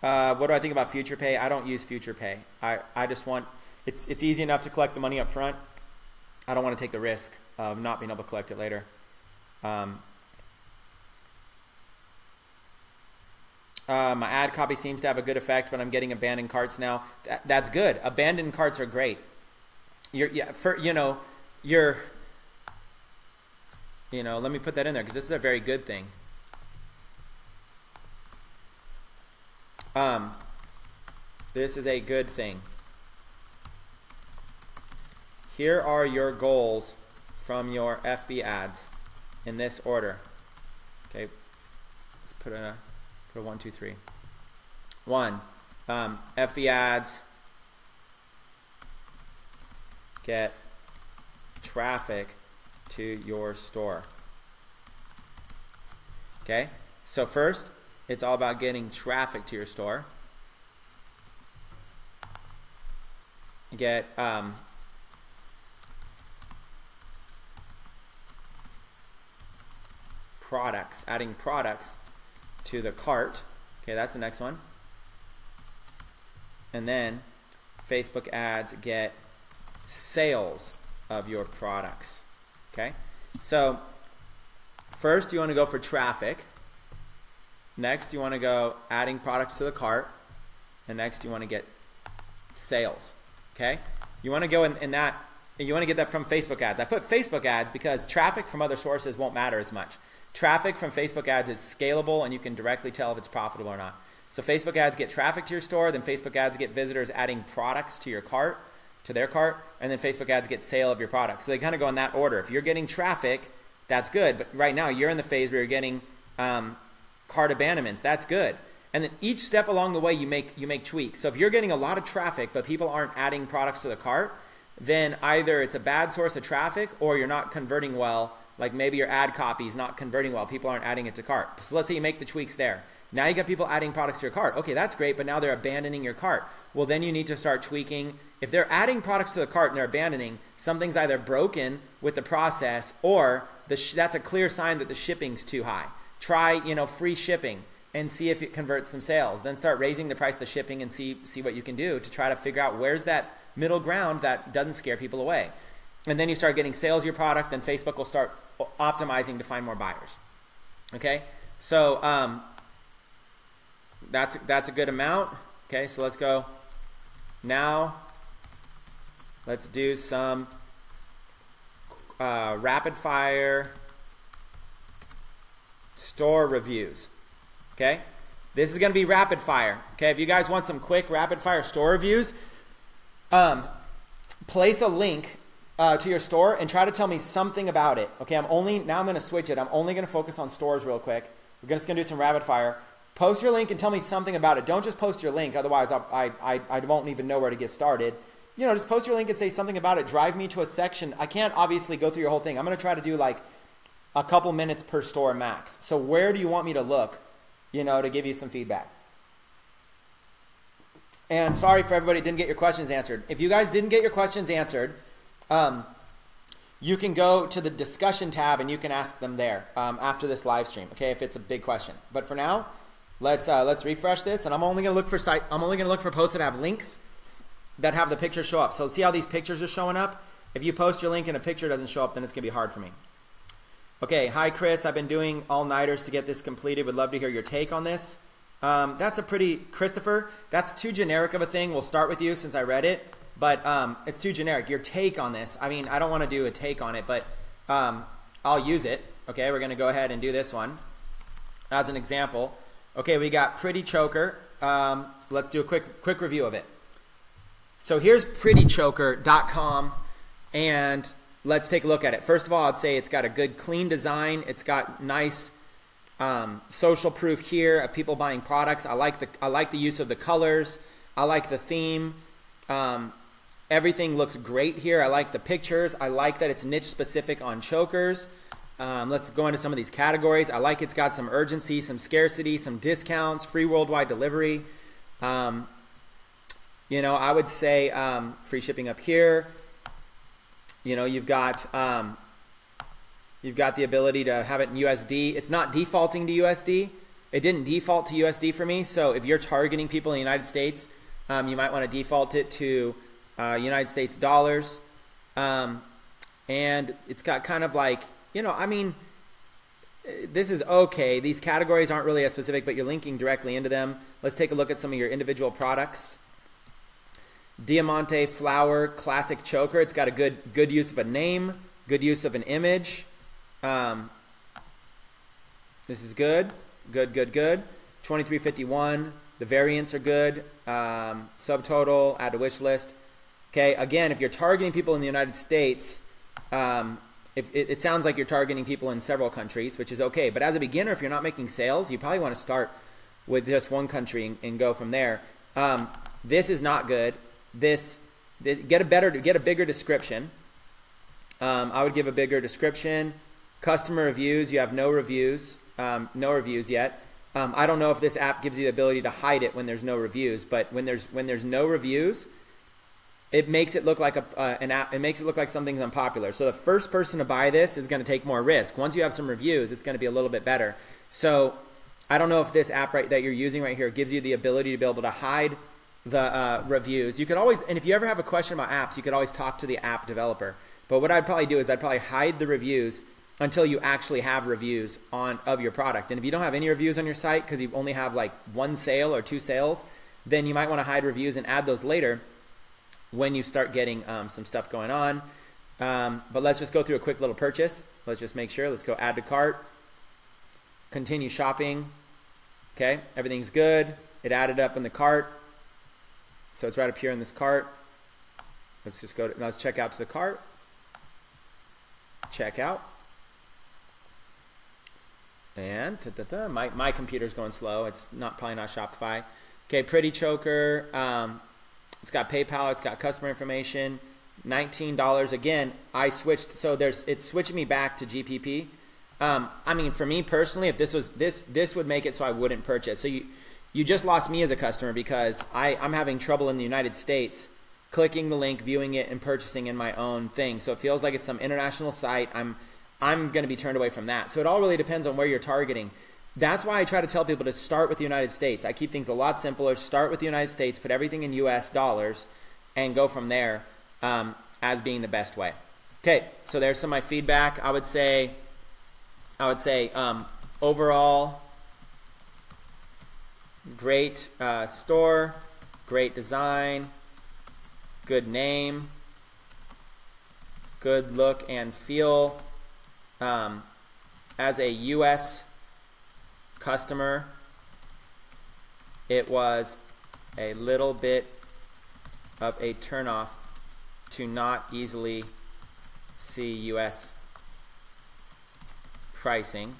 What do I think about FuturePay? I don't use FuturePay. I just want, it's easy enough to collect the money up front. I don't want to take the risk of not being able to collect it later. My ad copy seems to have a good effect, but I'm getting abandoned carts now. That's good. Abandoned carts are great. Let me put that in there because this is a very good thing. This is a good thing. Here are your goals from your FB ads in this order. Okay, let's put in a 1, 2, 3. 1, FB ads get traffic to your store. Okay, so first it's all about getting traffic to your store. Get products, adding products to the cart. Okay, that's the next one. And then Facebook ads get sales of your products. Okay, so first you want to go for traffic. Next you want to go adding products to the cart. And next you want to get sales. Okay, you want to go in that, and you want to get that from Facebook ads. I put Facebook ads because traffic from other sources won't matter as much. Traffic from Facebook ads is scalable and you can directly tell if it's profitable or not. So Facebook ads get traffic to your store, then Facebook ads get visitors adding products to your cart, to their cart, and then Facebook ads get sale of your product. So they kind of go in that order. If you're getting traffic, that's good, but right now you're in the phase where you're getting cart abandonments. That's good. And then each step along the way you make tweaks. So if you're getting a lot of traffic but people aren't adding products to the cart, then either it's a bad source of traffic or you're not converting well. Like maybe your ad copy is not converting well. People aren't adding it to cart. So let's say you make the tweaks there. Now you got people adding products to your cart. Okay, that's great, but now they're abandoning your cart. Well, then you need to start tweaking. If they're adding products to the cart and they're abandoning, something's either broken with the process or that's a clear sign that the shipping's too high. Try, free shipping and see if it converts some sales. Then start raising the price of the shipping and see what you can do to try to figure out where's that middle ground that doesn't scare people away. And then you start getting sales of your product, then Facebook will start optimizing to find more buyers. Okay, so that's a good amount. Okay, so let's go. Now let's do some rapid fire store reviews. Okay, this is going to be rapid fire. Okay, if you guys want some quick rapid fire store reviews, place a link to your store and try to tell me something about it. Okay, now I'm going to switch it. I'm only going to focus on stores real quick. We're just going to do some rapid fire. Post your link and tell me something about it. Don't just post your link, otherwise I won't even know where to get started. Just post your link and say something about it. Drive me to a section. I can't obviously go through your whole thing. I'm going to try to do like a couple minutes per store max. So where do you want me to look, to give you some feedback? And sorry for everybody that didn't get your questions answered. If you guys didn't get your questions answered, you can go to the discussion tab and you can ask them there after this live stream, okay, if it's a big question. But for now, let's refresh this, and I'm only gonna look for posts that have links that have the picture show up. So see how these pictures are showing up? If you post your link and a picture doesn't show up, then it's gonna be hard for me. Okay, hi Chris, I've been doing all-nighters to get this completed. Would love to hear your take on this. That's a pretty, Christopher, that's too generic of a thing. We'll start with you since I read it, but it's too generic. Your take on this, I mean, I don't want to do a take on it, but I'll use it. Okay, we're going to go ahead and do this one as an example. Okay, we got Pretty Choker. Let's do a quick review of it. So here's prettychoker.com, and let's take a look at it. First of all, I'd say it's got a good, clean design. It's got nice social proof here of people buying products. I like the use of the colors. I like the theme. Everything looks great here. I like the pictures. I like that it's niche specific on chokers. Let's go into some of these categories. I like it's got some urgency, some scarcity, some discounts, free worldwide delivery. You know, I would say free shipping up here. You know, you've got the ability to have it in USD. It's not defaulting to USD. It didn't default to USD for me. So if you're targeting people in the United States, you might want to default it to United States dollars. And it's got kind of like, you know, I mean, this is okay. These categories aren't really as specific, but you're linking directly into them. Let's take a look at some of your individual products. Diamante flower, classic choker. It's got a good use of a name, good use of an image. This is good. 2351. The variants are good. Subtotal, add to wish list. Okay, again, if you're targeting people in the United States, if it sounds like you're targeting people in several countries, which is okay. But as a beginner, if you're not making sales, you probably want to start with just one country and go from there. This is not good. This get a bigger description. I would give a bigger description. Customer reviews, you have no reviews yet. I don't know if this app gives you the ability to hide it when there's no reviews, but when there's no reviews, it makes it look like an app. It makes it look like something's unpopular. So the first person to buy this is going to take more risk. Once you have some reviews, it's going to be a little bit better. So I don't know if this app that you're using right here gives you the ability to be able to hide the reviews. You could always, and if you ever have a question about apps, you could always talk to the app developer. But what I'd probably do is I'd probably hide the reviews until you actually have reviews of your product. And if you don't have any reviews on your site because you only have like one sale or two sales, then you might want to hide reviews and add those later when you start getting some stuff going on. But let's just go through a quick little purchase. Let's just make sure. Let's go add to cart, continue shopping. Okay, everything's good. It added up in the cart. So it's right up here in this cart. Let's just go to, let's check out to the cart. Check out. And my computer's going slow. It's probably not Shopify. Okay, Pretty Choker. It's got PayPal. It's got customer information. $19. Again, I switched. So it's switching me back to GPP. I mean, for me personally, if this was this would make it so I wouldn't purchase. So you just lost me as a customer because I'm having trouble in the United States clicking the link, viewing it, and purchasing in my own thing. So it feels like it's some international site. I'm going to be turned away from that. So it all really depends on where you're targeting. That's why I try to tell people to start with the United States. I keep things a lot simpler. Start with the United States, put everything in US dollars, and go from there as being the best way. Okay, so there's some of my feedback. I would say overall, great store, great design, good name, good look and feel. As a U.S. customer, it was a little bit of a turnoff to not easily see U.S. pricing.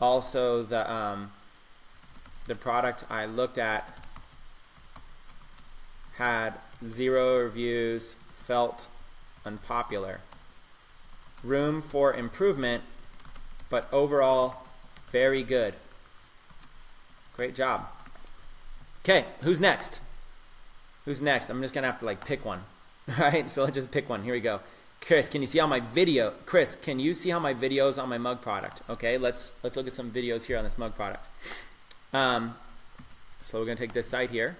Also, the product I looked at had 0 reviews, felt unpopular. Room for improvement, but overall very good. Great job. Okay, who's next? I'm just gonna have to like pick one. All right, so let's just pick one. Here we go. Chris, can you see all my video? Chris, can you see how my videos on my mug product? Okay, let's look at some videos here on this mug product. So we're gonna take this site here.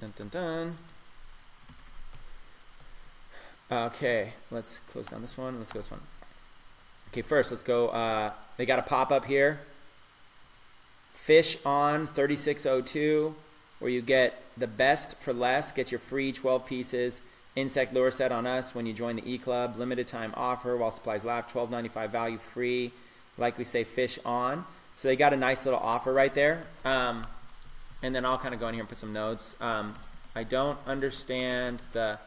Dun dun dun. Okay, let's close down this one. Let's go this one. Okay, first let's go. They got a pop-up here. Fish On 3602, where you get the best for less, get your free 12 pieces insect lure set on us when you join the e-club. Limited time offer while supplies last, $12.95 value free. Like we say, Fish On. So they got a nice little offer right there. And then I'll kind of go in here and put some notes. I don't understand the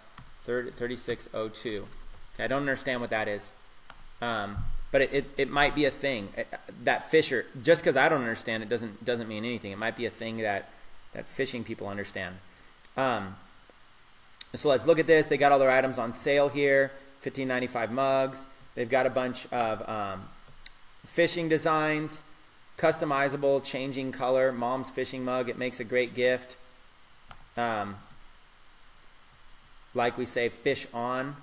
3602. Okay, I don't understand what that is. But it might be a thing that Fisher, just because I don't understand it doesn't mean anything. It might be a thing that fishing people understand. So let's look at this. They got all their items on sale here, $15.95 mugs. They've got a bunch of fishing designs, customizable, changing color, mom's fishing mug. It makes a great gift. Like we say, Fish On.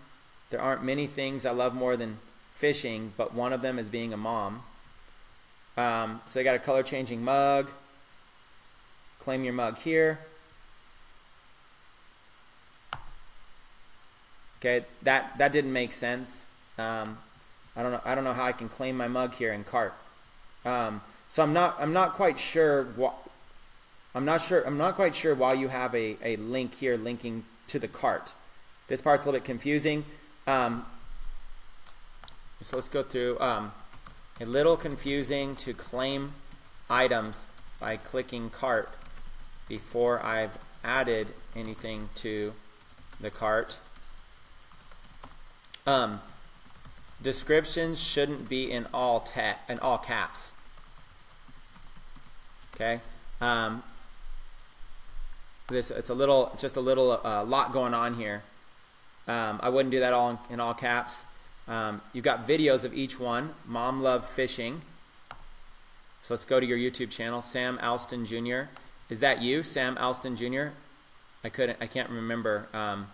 There aren't many things I love more than fishing, but one of them is being a mom. So they got a color changing mug. Claim your mug here. Okay, that didn't make sense. I don't know how I can claim my mug here in cart. So I'm not quite sure what I'm not quite sure why you have a link here linking to the cart. This part's a little bit confusing. So let's go through. A little confusing to claim items by clicking cart before I've added anything to the cart. Descriptions shouldn't be in all caps. Okay. It's just a lot going on here. I wouldn't do that all in all caps. You've got videos of each one. Mom Love Fishing. So let's go to your YouTube channel, Sam Alston Jr. Is that you, Sam Alston Jr.? I can't remember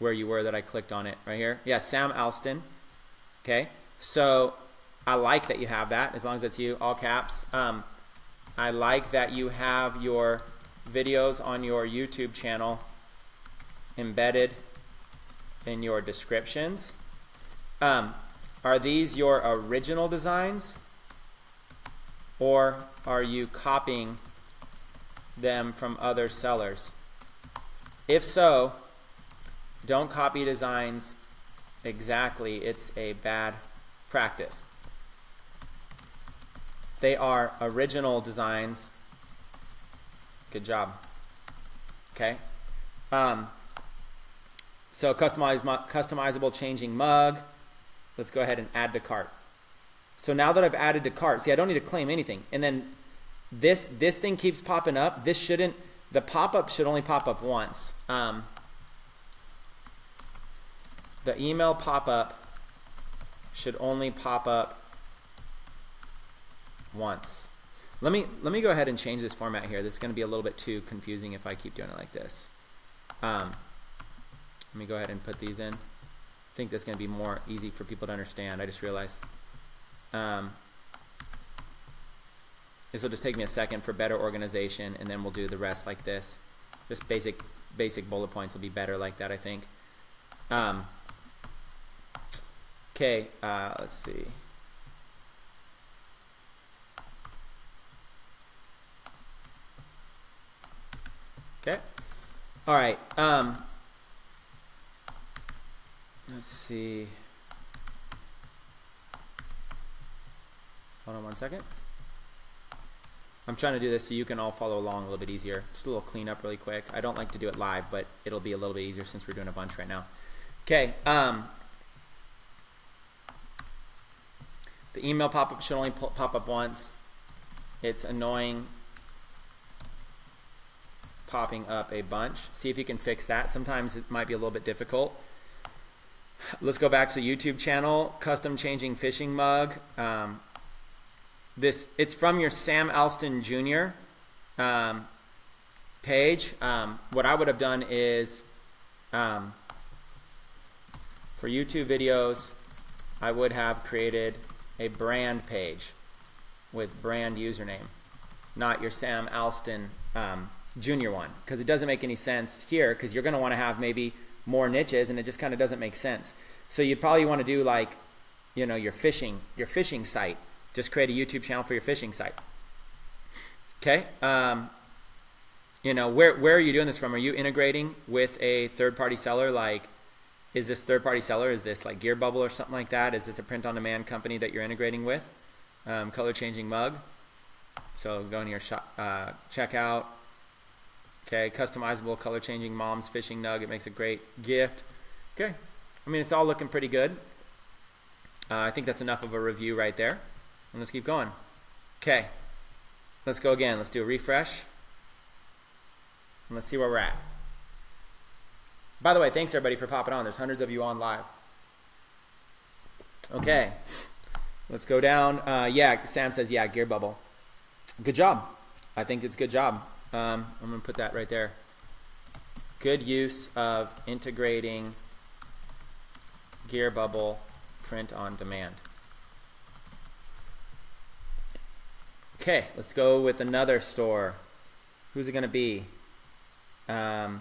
where you were that I clicked on it right here. Yeah, Sam Alston. Okay, so I like that you have that, as long as it's you, all caps. I like that you have your videos on your YouTube channel embedded in your descriptions. Are these your original designs, or are you copying them from other sellers? If so, don't copy designs exactly. It's a bad practice. They are original designs. Good job. Okay. So customizable changing mug. Let's go ahead and add to cart. So now that I've added to cart, see, I don't need to claim anything. And then this thing keeps popping up. This shouldn't, the pop-up should only pop up once. The email pop-up should only pop up once. Let me go ahead and change this format here. This is going to be a little bit too confusing if I keep doing it like this. Let me go ahead and put these in. I think that's going to be more easy for people to understand. I just realized. This will just take me a second for better organization, and then we'll do the rest like this. Just basic bullet points will be better like that, I think. Okay, let's see. Okay. All right. Let's see. Hold on one second. I'm trying to do this so you can all follow along a little bit easier. Just a little cleanup really quick. I don't like to do it live, but it'll be a little bit easier since we're doing a bunch right now. Okay. The email pop-up should only pop up once. It's annoying popping up a bunch. See if you can fix that. Sometimes it might be a little bit difficult. Let's go back to the YouTube channel. Custom changing fishing mug. It's from your Sam Alston Jr. Page. What I would have done is for YouTube videos, I would have created a brand page with brand username, not your Sam Alston Junior one, because it doesn't make any sense here, because you're going to want to have maybe more niches, and it just kind of doesn't make sense. So you probably want to do, like, you know, your fishing site. Just create a YouTube channel for your fishing site. Okay. You know, where are you doing this from? Are you integrating with a third-party seller? Like, is this third-party seller? Is this like GearBubble or something like that? Is this a print-on-demand company that you're integrating with? Color-changing mug. So go into your shop, checkout. Okay, customizable color-changing mom's fishing nug. It makes a great gift. Okay, I mean, it's all looking pretty good. I think that's enough of a review right there. And let's keep going. Okay, let's go again. Let's do a refresh. And let's see where we're at. By the way, thanks everybody for popping on. There's hundreds of you on live. Okay, let's go down. Yeah, Sam says, yeah, GearBubble. Good job. I think it's a good job. I'm going to put that right there. Good use of integrating GearBubble print on demand. Okay, let's go with another store. Who's it going to be? Can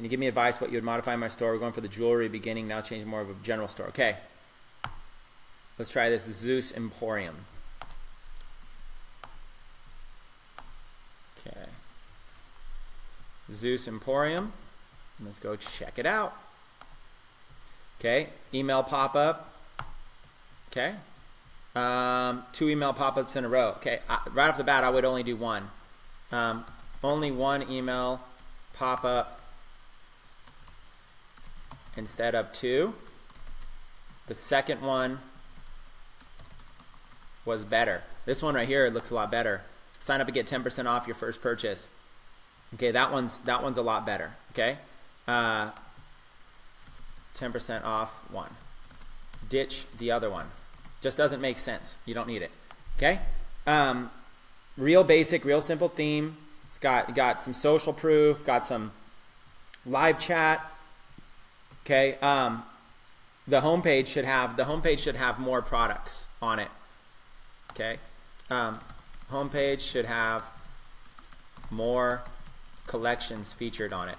you give me advice what you would modify in my store? We're going for the jewelry beginning, now change more of a general store. Okay, let's try this Zeus Emporium. Okay, Zeus Emporium. Let's go check it out. Okay, email pop-up. Okay, 2 email pop-ups in a row. Okay, right off the bat, I would only do one. Only one email pop-up instead of 2. The second one was better. This one right here looks a lot better. Sign up and get 10% off your first purchase. Okay, that one's a lot better. Okay, 10% off one. Ditch the other one. Just doesn't make sense. You don't need it. Okay, real basic, real simple theme. It's got some social proof, got some live chat. Okay, the homepage should have more products on it. Okay, homepage should have more collections featured on it.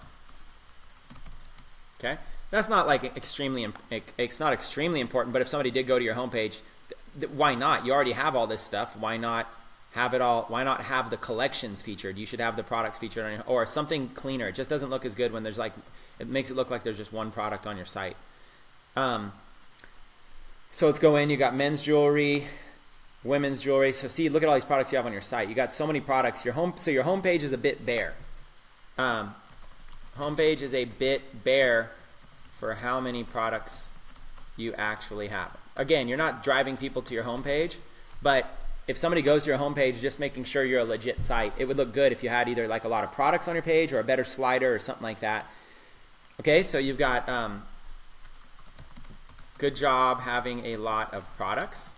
Okay, that's not like extremely. It's not extremely important, but if somebody did go to your homepage, why not? You already have all this stuff. Why not have it all? Why not have the collections featured? You should have the products featured on your, or something cleaner. It just doesn't look as good when there's like, it makes it look like there's just one product on your site. So let's go in. You got men's jewelry, women's jewelry. So see, look at all these products you have on your site. You got so many products. So your homepage is a bit bare. Homepage is a bit bare for how many products you actually have. Again, you're not driving people to your homepage, but if somebody goes to your homepage, just making sure you're a legit site. It would look good if you had either like a lot of products on your page or a better slider or something like that. Okay, so you've got good job having a lot of products.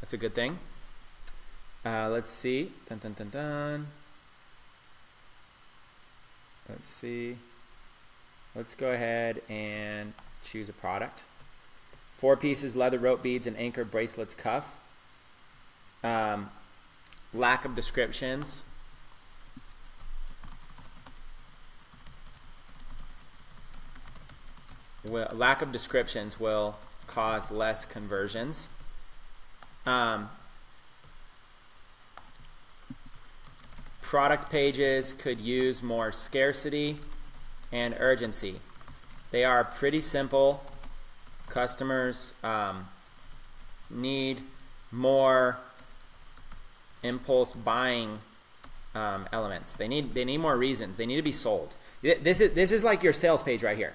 That's a good thing. Let's see. Dun, dun, dun, dun. Let's see. Let's go ahead and choose a product. 4 pieces, leather rope beads, and anchor bracelets cuff. Lack of descriptions. Lack of descriptions will cause less conversions. Product pages could use more scarcity and urgency. They are pretty simple. Customers need more impulse buying elements. They need more reasons. They need to be sold. This is like your sales page right here,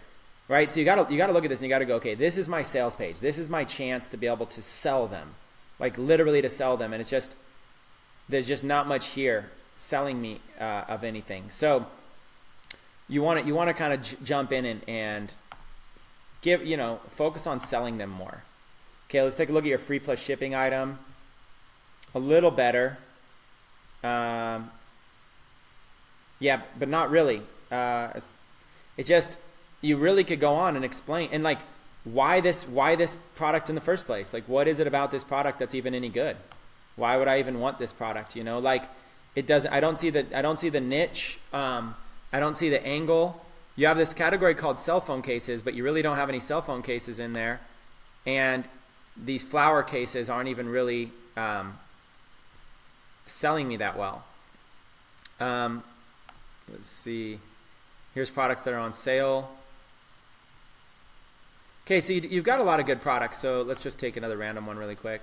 right? So you gotta look at this and you gotta go, okay, this is my sales page. This is my chance to be able to sell them, like literally to sell them. And it's just, there's just not much here selling me of anything. So you want to kind of jump in and give, you know, focus on selling them more. Okay, let's take a look at your free plus shipping item. A little better. Yeah, but not really. It just, you really could go on and explain and like why this product in the first place. Like, what is it about this product that's even any good? Why would I even want this product? You know, like it doesn't. I don't see the niche. I don't see the angle. You have this category called cell phone cases, but you really don't have any cell phone cases in there. And these flower cases aren't even really selling me that well. Let's see. Here's products that are on sale. Okay, so you've got a lot of good products. So let's just take another random one really quick.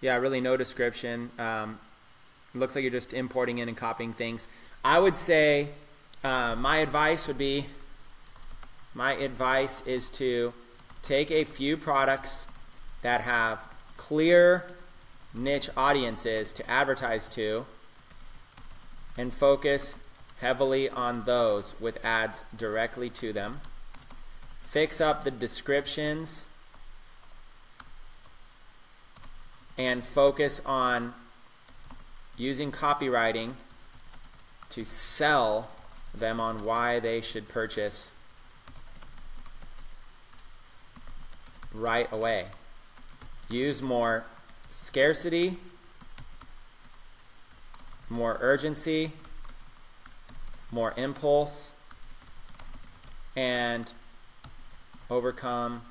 Yeah, really no description. Looks like you're just importing in and copying things. I would say my advice is to take a few products that have clear niche audiences to advertise to and focus heavily on those with ads directly to them. Fix up the descriptions and focus on using copywriting to sell them on why they should purchase right away. Use more scarcity, more urgency, more impulse, and overcome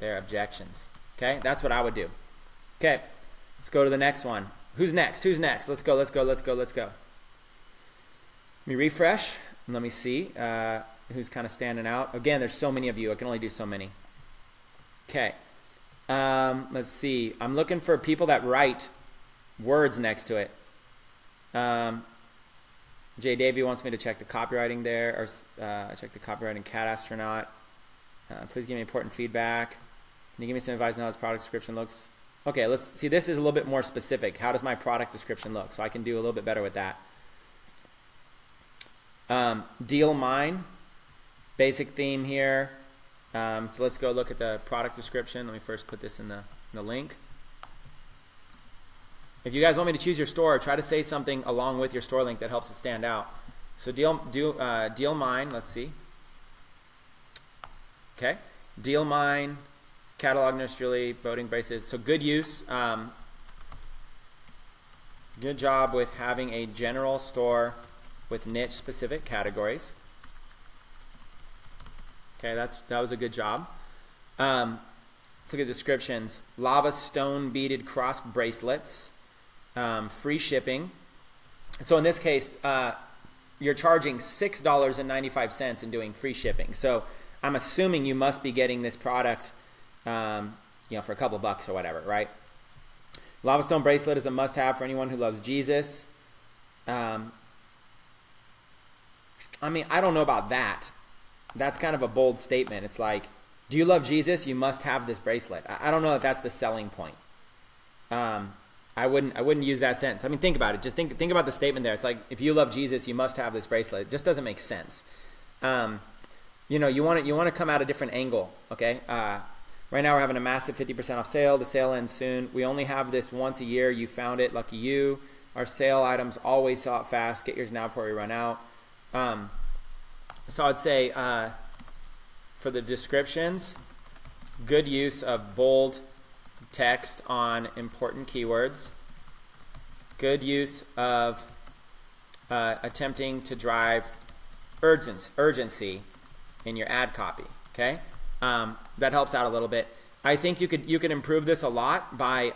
their objections. Okay, that's what I would do. Okay, let's go to the next one. Who's next? Who's next? Let's go, let's go, let's go, let's go. Let me refresh and let me see who's kind of standing out. Again, there's so many of you. I can only do so many. Okay, let's see. I'm looking for people that write words next to it. Jay Davey wants me to check the copywriting there, or check the copywriting. Cat Astronaut. Please give me important feedback. Can you give me some advice on how this product description looks? Okay, let's see, this is a little bit more specific. How does my product description look? So I can do a little bit better with that. Deal Mine, basic theme here. So let's go look at the product description. Let me first put this in the link. If you guys want me to choose your store, try to say something along with your store link that helps it stand out. So Deal Mine, let's see. Okay, Deal Mine. Catalog industrially, boating braces. So good use. Good job with having a general store with niche specific categories. Okay, that was a good job. Let's look at descriptions. Lava stone beaded cross bracelets. Free shipping. So in this case, you're charging $6.95 and doing free shipping. So I'm assuming you must be getting this product you know, for a couple bucks or whatever, right? Lava stone bracelet is a must-have for anyone who loves Jesus. I mean, I don't know about that. That's kind of a bold statement. It's like, do you love Jesus? You must have this bracelet. I don't know if that's the selling point. I wouldn't use that sentence. I mean, think about it. Just think about the statement there. It's like, if you love Jesus, you must have this bracelet. It just doesn't make sense. You know, you want to come at a different angle. Okay. Right now we're having a massive 50% off sale. The sale ends soon. We only have this once a year. You found it, lucky you. Our sale items always sell out fast. Get yours now before we run out. So I'd say for the descriptions, good use of bold text on important keywords. Good use of attempting to drive urgency in your ad copy. Okay. That helps out a little bit. I think you could improve this a lot by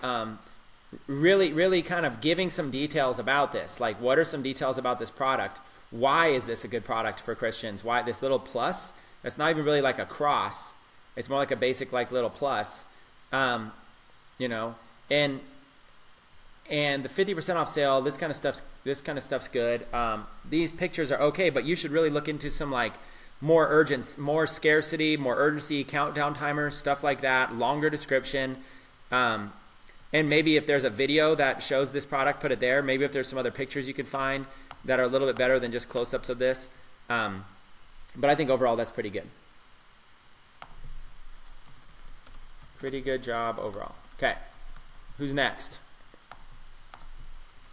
really kind of giving some details about this. Like, what are some details about this product? Why is this a good product for Christians? Why this little plus? That's not even really like a cross. It's more like a basic like little plus. You know, and the 50% off sale. This kind of stuff's good. These pictures are okay, but you should really look into some like more urgency, more scarcity, more urgency, countdown timers, stuff like that, longer description. And maybe if there's a video that shows this product, put it there. Maybe if there's some other pictures you could find that are a little bit better than just close-ups of this. But I think overall that's pretty good. Pretty good job overall. Okay, who's next?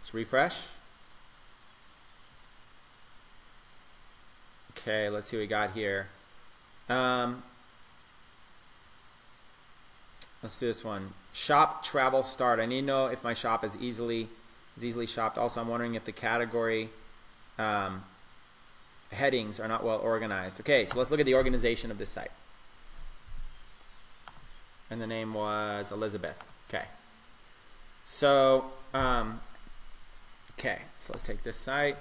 Let's refresh. Okay, let's see what we got here. Let's do this one. Shop, travel, start. I need to know if my shop is easily shopped. Also, I'm wondering if the category headings are not well organized. Okay, so let's look at the organization of this site. And the name was Elizabeth. Okay. So Okay, so let's take this site.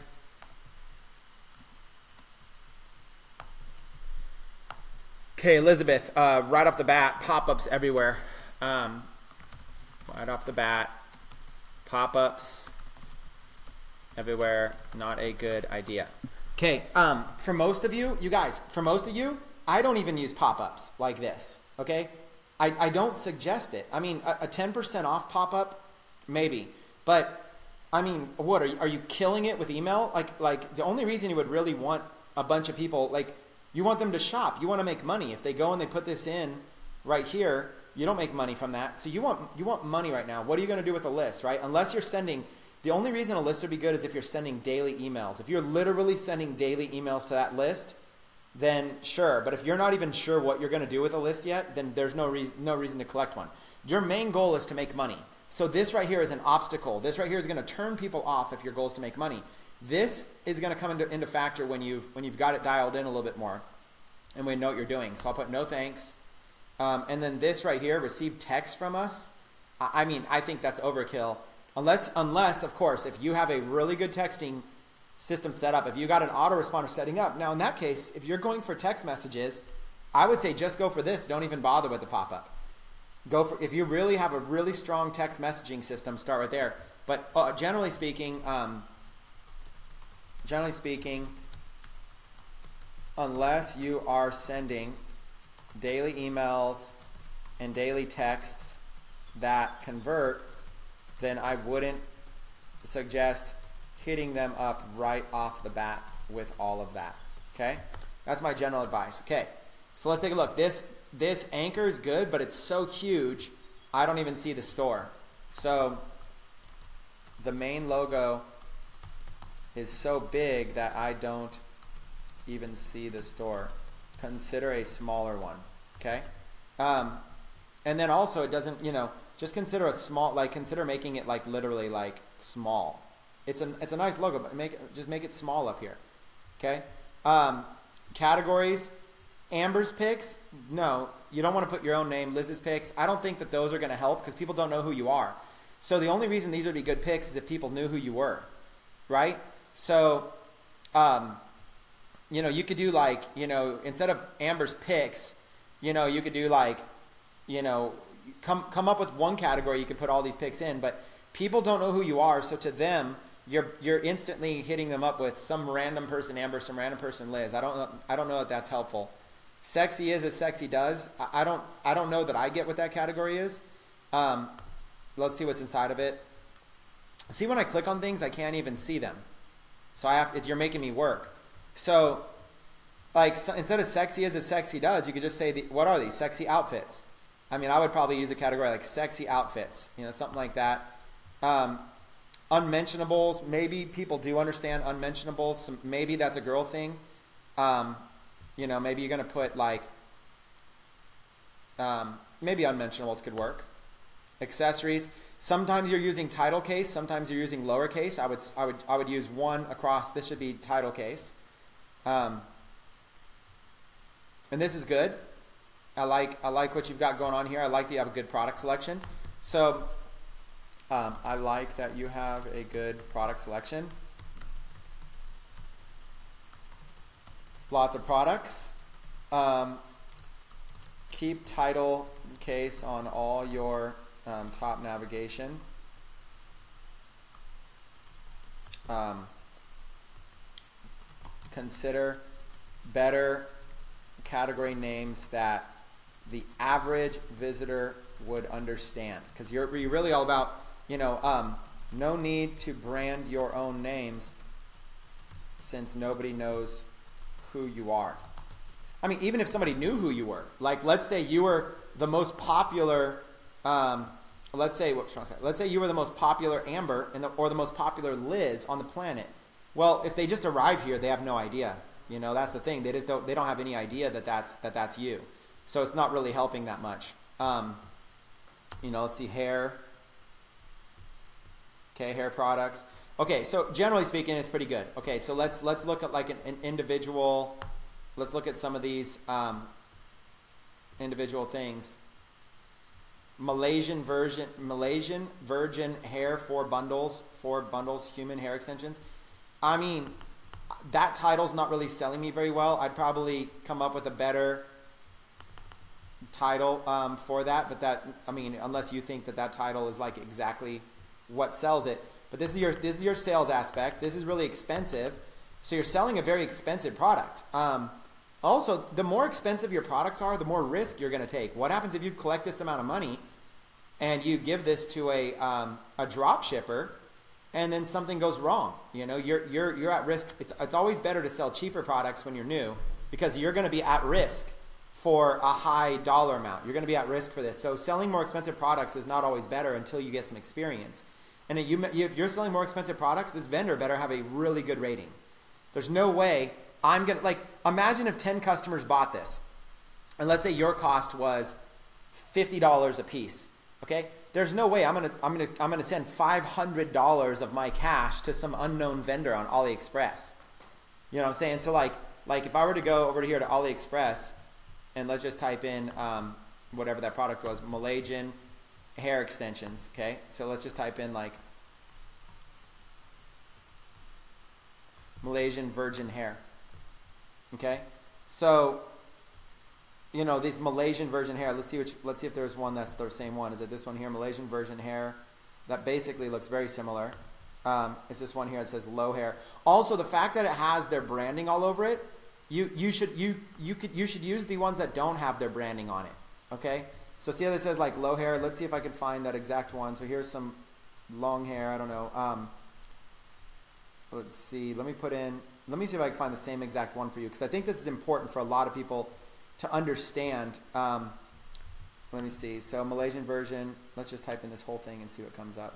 Okay, Elizabeth, right off the bat, pop-ups everywhere. Right off the bat, pop-ups everywhere, not a good idea. Okay, for most of you, I don't even use pop-ups like this, okay? I don't suggest it. I mean, a 10% off pop-up, maybe. But, I mean, what, are you killing it with email? Like the only reason you would really want a bunch of people, like, you want them to shop. You want to make money. If they go and they put this in right here, you don't make money from that. So you want money right now. What are you going to do with a list, right? Unless you're sending, the only reason a list would be good is if you're sending daily emails. If you're literally sending daily emails to that list, then sure. But if you're not even sure what you're going to do with a list yet, then there's no reason to collect one. Your main goal is to make money. So this right here is an obstacle. This right here is going to turn people off if your goal is to make money. This is going to come into factor when you've got it dialed in a little bit more and we know what you're doing. So I'll put no thanks. And then this right here, receive text from us. I mean, I think that's overkill. Unless, of course, if you have a really good texting system set up, if you got an autoresponder setting up. Now, in that case, if you're going for text messages, I would say just go for this. Don't even bother with the pop-up. If you really have a really strong text messaging system, start right there. But generally speaking, unless you are sending daily emails and daily texts that convert, then I wouldn't suggest hitting them up right off the bat with all of that. Okay, that's my general advice. Okay, so let's take a look. This anchor is good, but it's so huge, I don't even see the store. So the main logo is so big that I don't even see the store. Consider a smaller one, okay? And then also it doesn't, you know, just consider a small, like consider making it like literally like small. It's a nice logo, but just make it small up here, okay? Categories, Amber's picks, no, you don't want to put your own name, Liz's picks. I don't think that those are gonna help because people don't know who you are. So the only reason these would be good picks is if people knew who you were, right? So, you know, you could do like, you know, instead of Amber's picks, you know, you could do like, you know, come up with one category you could put all these picks in, but people don't know who you are. So to them, you're instantly hitting them up with some random person, Amber, some random person, Liz. I don't know if that's helpful. Sexy is as sexy does. I don't know that I get what that category is. Let's see what's inside of it. See, when I click on things, I can't even see them. So you're making me work. So like, so instead of sexy is as sexy does, you could just say, what are these? Sexy outfits. I mean, I would probably use a category like sexy outfits, you know, something like that. Unmentionables, maybe people do understand unmentionables. So maybe that's a girl thing. You know, maybe you're going to put like, maybe unmentionables could work. Accessories. Sometimes you're using title case. Sometimes you're using lowercase. I would use one across. This should be title case. And this is good. I like what you've got going on here. I like that you have a good product selection. So I like that you have a good product selection. Lots of products. Keep title case on all your top navigation. Consider better category names that the average visitor would understand, because you're really all about, you know, no need to brand your own names since nobody knows who you are. I mean, even if somebody knew who you were, like let's say you were the most popular, let's say you were the most popular Amber or the most popular Liz on the planet. Well, if they just arrive here, they have no idea. You know, that's the thing. They just don't. They don't have any idea that that's you. So it's not really helping that much. You know, let's see, hair. Okay, hair products. Okay, so generally speaking, it's pretty good. Okay, so let's look at like an individual. Let's look at some of these individual things. Malaysian virgin hair, four bundles, human hair extensions. I mean, that title's not really selling me very well. I'd probably come up with a better title for that, but that, I mean, unless you think that that title is like exactly what sells it. But this is your sales aspect. This is really expensive. So you're selling a very expensive product. Also, the more expensive your products are, the more risk you're going to take. What happens if you collect this amount of money and you give this to a drop shipper, and then something goes wrong? You know, you're at risk. It's always better to sell cheaper products when you're new, because you're going to be at risk for a high dollar amount. You're going to be at risk for this. So selling more expensive products is not always better until you get some experience. And if you're selling more expensive products, this vendor better have a really good rating. There's no way I'm going to, like, imagine if 10 customers bought this, and let's say your cost was $50 a piece. Okay. There's no way I'm going to send $500 of my cash to some unknown vendor on AliExpress. You know what I'm saying? So like if I were to go over here to AliExpress and let's just type in, whatever that product was, Malaysian hair extensions. Okay. So let's just type in like Malaysian virgin hair. Okay. So, you know, these Malaysian virgin hair, let's see if there's one that's the same one. Is it this one here? Malaysian virgin hair. That basically looks very similar. It's this one here that says low hair. Also, the fact that it has their branding all over it, you should use the ones that don't have their branding on it. Okay? So see how this says like low hair? Let's see if I can find that exact one. So here's some long hair, I don't know. Let's see. Let me see if I can find the same exact one for you, because I think this is important for a lot of people to understand. Let me see. So Malaysian version, let's just type in this whole thing and see what comes up.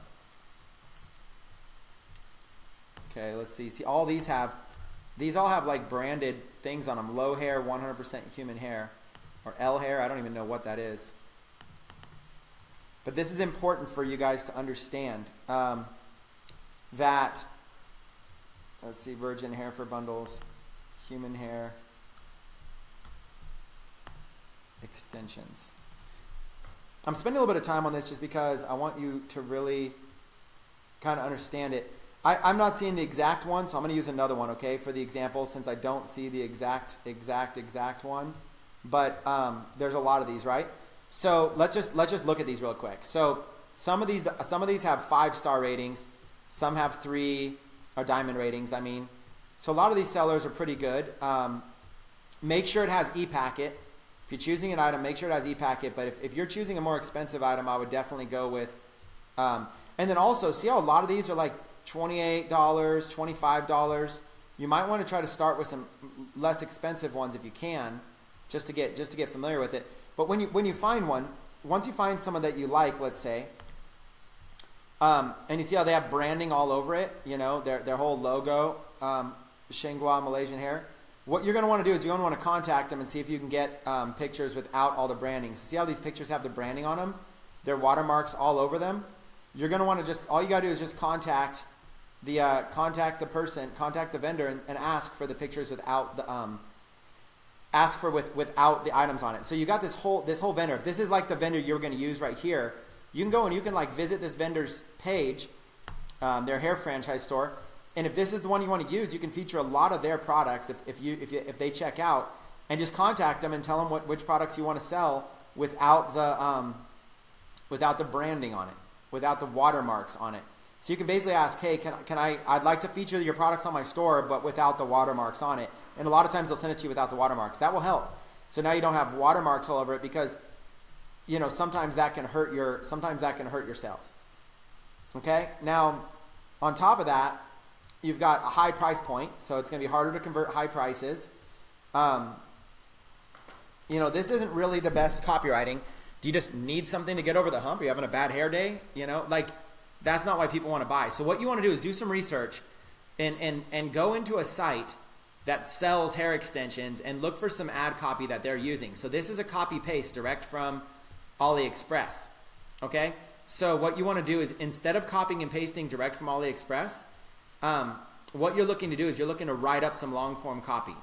Okay, let's see. See, all these have, these all have like branded things on them. Low hair, 100% human hair, or L hair. I don't even know what that is. But this is important for you guys to understand that, let's see, virgin hair for bundles, human hair extensions. I'm spending a little bit of time on this just because I want you to really kind of understand it. I'm not seeing the exact one, so I'm going to use another one, okay, for the example, since I don't see the exact one. But there's a lot of these, right? So let's just look at these real quick. So some of these have 5-star ratings, some have 3 or diamond ratings, I mean. So a lot of these sellers are pretty good. Make sure it has ePacket. If you're choosing an item, make sure it has ePacket. But if you're choosing a more expensive item, I would definitely go with, and then also see how a lot of these are like $28, $25. You might want to try to start with some less expensive ones if you can, just to get familiar with it. But when you find one, once you find someone that you like, let's say, and you see how they have branding all over it, you know, their whole logo, Shengwa Malaysian hair. What you're going to want to do is you're going to want to contact them and see if you can get pictures without all the branding. So see how these pictures have the branding on them? Their watermarks all over them. You're going to want to just, all you got to do is just contact the vendor and ask for the pictures without the, without the items on it. So you got this whole vendor. If this is like the vendor you're going to use right here, you can go and you can like visit this vendor's page, their hair franchise store. And if this is the one you want to use, you can feature a lot of their products if they check out, and just contact them and tell them which products you want to sell without the branding on it, without the watermarks on it. So you can basically ask, hey, I'd like to feature your products on my store, but without the watermarks on it. And a lot of times they'll send it to you without the watermarks. That will help. So now you don't have watermarks all over it, because, you know, sometimes that can hurt your sales. Okay. Now, on top of that, you've got a high price point, so it's going to be harder to convert high prices. You know, this isn't really the best copywriting. Do you just need something to get over the hump? Are you having a bad hair day? You know, like, that's not why people want to buy. So what you want to do is do some research and go into a site that sells hair extensions and look for some ad copy that they're using. So this is a copy paste direct from AliExpress, okay? So what you want to do is, instead of copying and pasting direct from AliExpress, what you're looking to do is you're looking to write up some long form copy,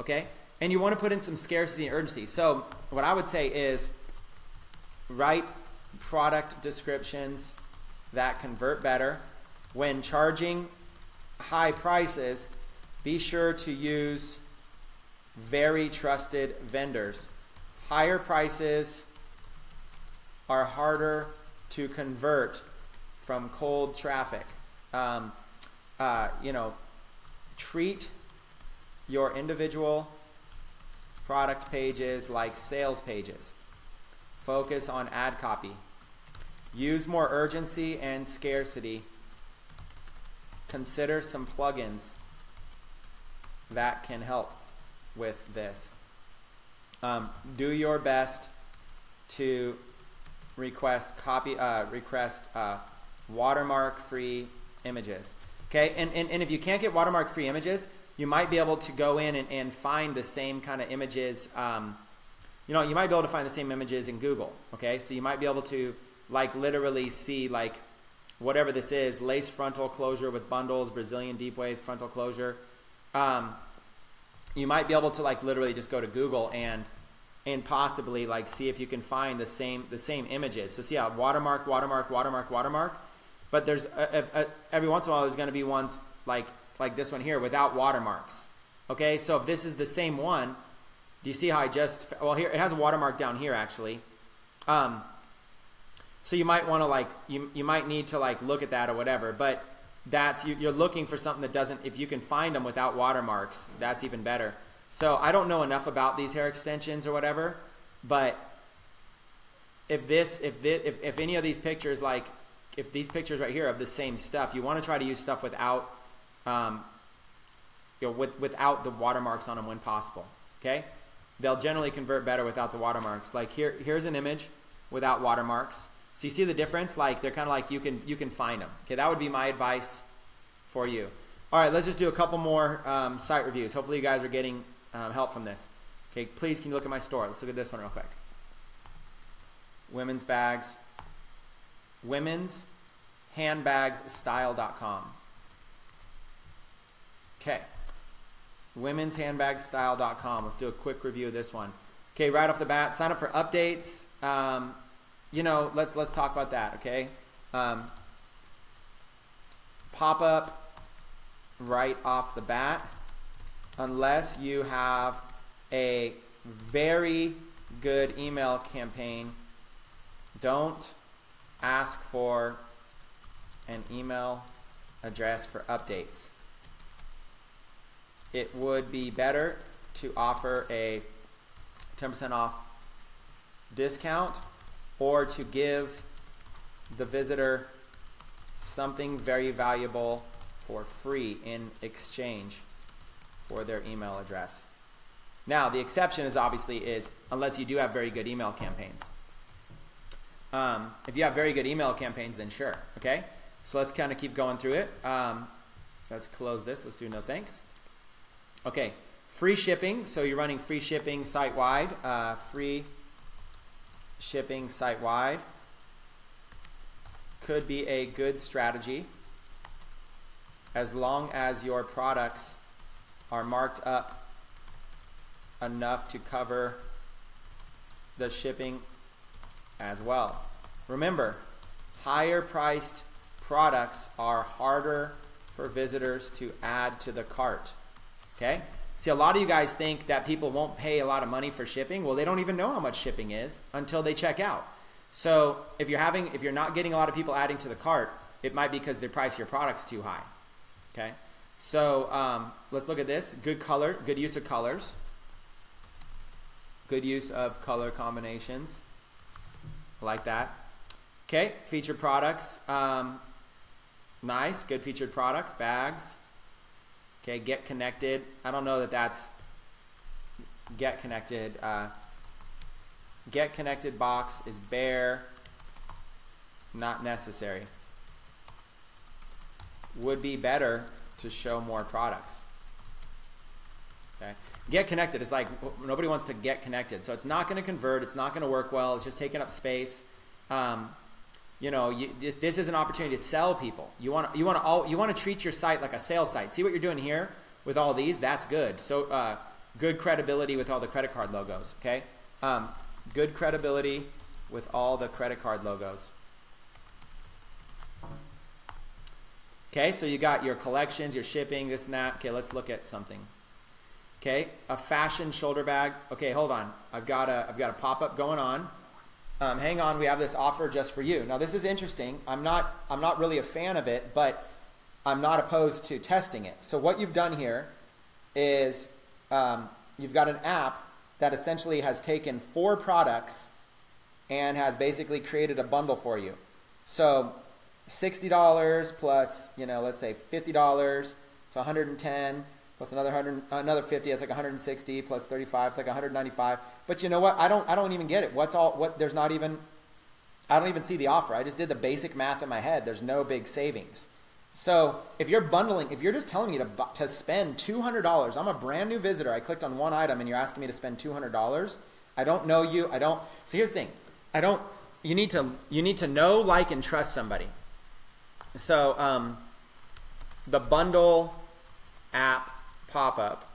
okay? And you want to put in some scarcity and urgency. So what I would say is write product descriptions that convert better. When charging high prices, be sure to use very trusted vendors. Higher prices are harder to convert from cold traffic. Treat your individual product pages like sales pages. Focus on ad copy. Use more urgency and scarcity. Consider some plugins that can help with this. Do your best to request watermark-free images. Okay, and if you can't get watermark-free images, you might be able to go in and find the same kind of images. You might be able to find the same images in Google. Okay, so you might be able to literally see whatever this is, lace frontal closure with bundles, Brazilian deep wave frontal closure. You might be able to literally just go to Google and possibly see if you can find the same images. So see how watermark. But there's every once in a while there's going to be ones like this one here without watermarks. Okay, so if this is the same one, do you see how I just, well, here it has a watermark down here actually. So you might want to you might need to look at that or whatever, but that's, you're looking for something that doesn't, if you can find them without watermarks, that's even better. So I don't know enough about these hair extensions or whatever, but if any of these pictures, if these pictures right here of the same stuff, you want to try to use stuff without without the watermarks on them when possible. Okay, they'll generally convert better without the watermarks. Here's an image without watermarks. So you see the difference? They're kind of you can find them. Okay, that would be my advice for you. All right, let's just do a couple more site reviews. Hopefully you guys are getting help from this. Okay, please can you look at my store? Let's look at this one real quick. Women's bags. Women's handbagsstyle.com. Okay, women's handbagsstyle.com. Let's do a quick review of this one. Okay, right off the bat, sign up for updates. Let's talk about that. Okay, pop up right off the bat, unless you have a very good email campaign. Don't ask for an email address for updates. It would be better to offer a 10% off discount or to give the visitor something very valuable for free in exchange for their email address. Now, the exception is obviously unless you do have very good email campaigns. If you have very good email campaigns, then sure. Okay, so let's kind of keep going through it. Let's close this. Let's do no thanks. Okay, free shipping. So you're running free shipping site-wide. Free shipping site-wide could be a good strategy as long as your products are marked up enough to cover the shipping as well. Remember, higher priced products are harder for visitors to add to the cart. Okay, see, a lot of you guys think that people won't pay a lot of money for shipping. Well, they don't even know how much shipping is until they check out. So if you're not getting a lot of people adding to the cart, it might be because the price of your product's too high. Okay, so let's look at this. Good use of colors, good use of color combinations. Like that. Okay, featured products. Nice, good featured products, bags. Okay, get connected. I don't know that that's get connected. Get connected box is bare, not necessary. Would be better to show more products. Okay. Get connected. It's nobody wants to get connected, so it's not going to convert. It's not going to work well. It's just taking up space. This is an opportunity to sell people. You want to treat your site like a sales site. See what you're doing here with all these? That's good. So good credibility with all the credit card logos. Okay, good credibility with all the credit card logos. Okay, so you got your collections, your shipping, this and that. Okay, let's look at something. Okay, a fashion shoulder bag. Okay, hold on. I've got a pop-up going on. Hang on, we have this offer just for you. Now this is interesting. I'm not really a fan of it, but I'm not opposed to testing it. So what you've done here is you've got an app that essentially has taken 4 products and has basically created a bundle for you. So $60 plus, you know, let's say $50, it's 110 plus another 50, it's like 160 plus 35, it's like 195. But you know what? I don't even get it. I don't even see the offer. I just did the basic math in my head. There's no big savings. So if you're bundling, if you're just telling me to spend $200, I'm a brand new visitor. I clicked on one item and you're asking me to spend $200. I don't know you. So here's the thing. You need to know, like, and trust somebody. So the bundle app pop-up,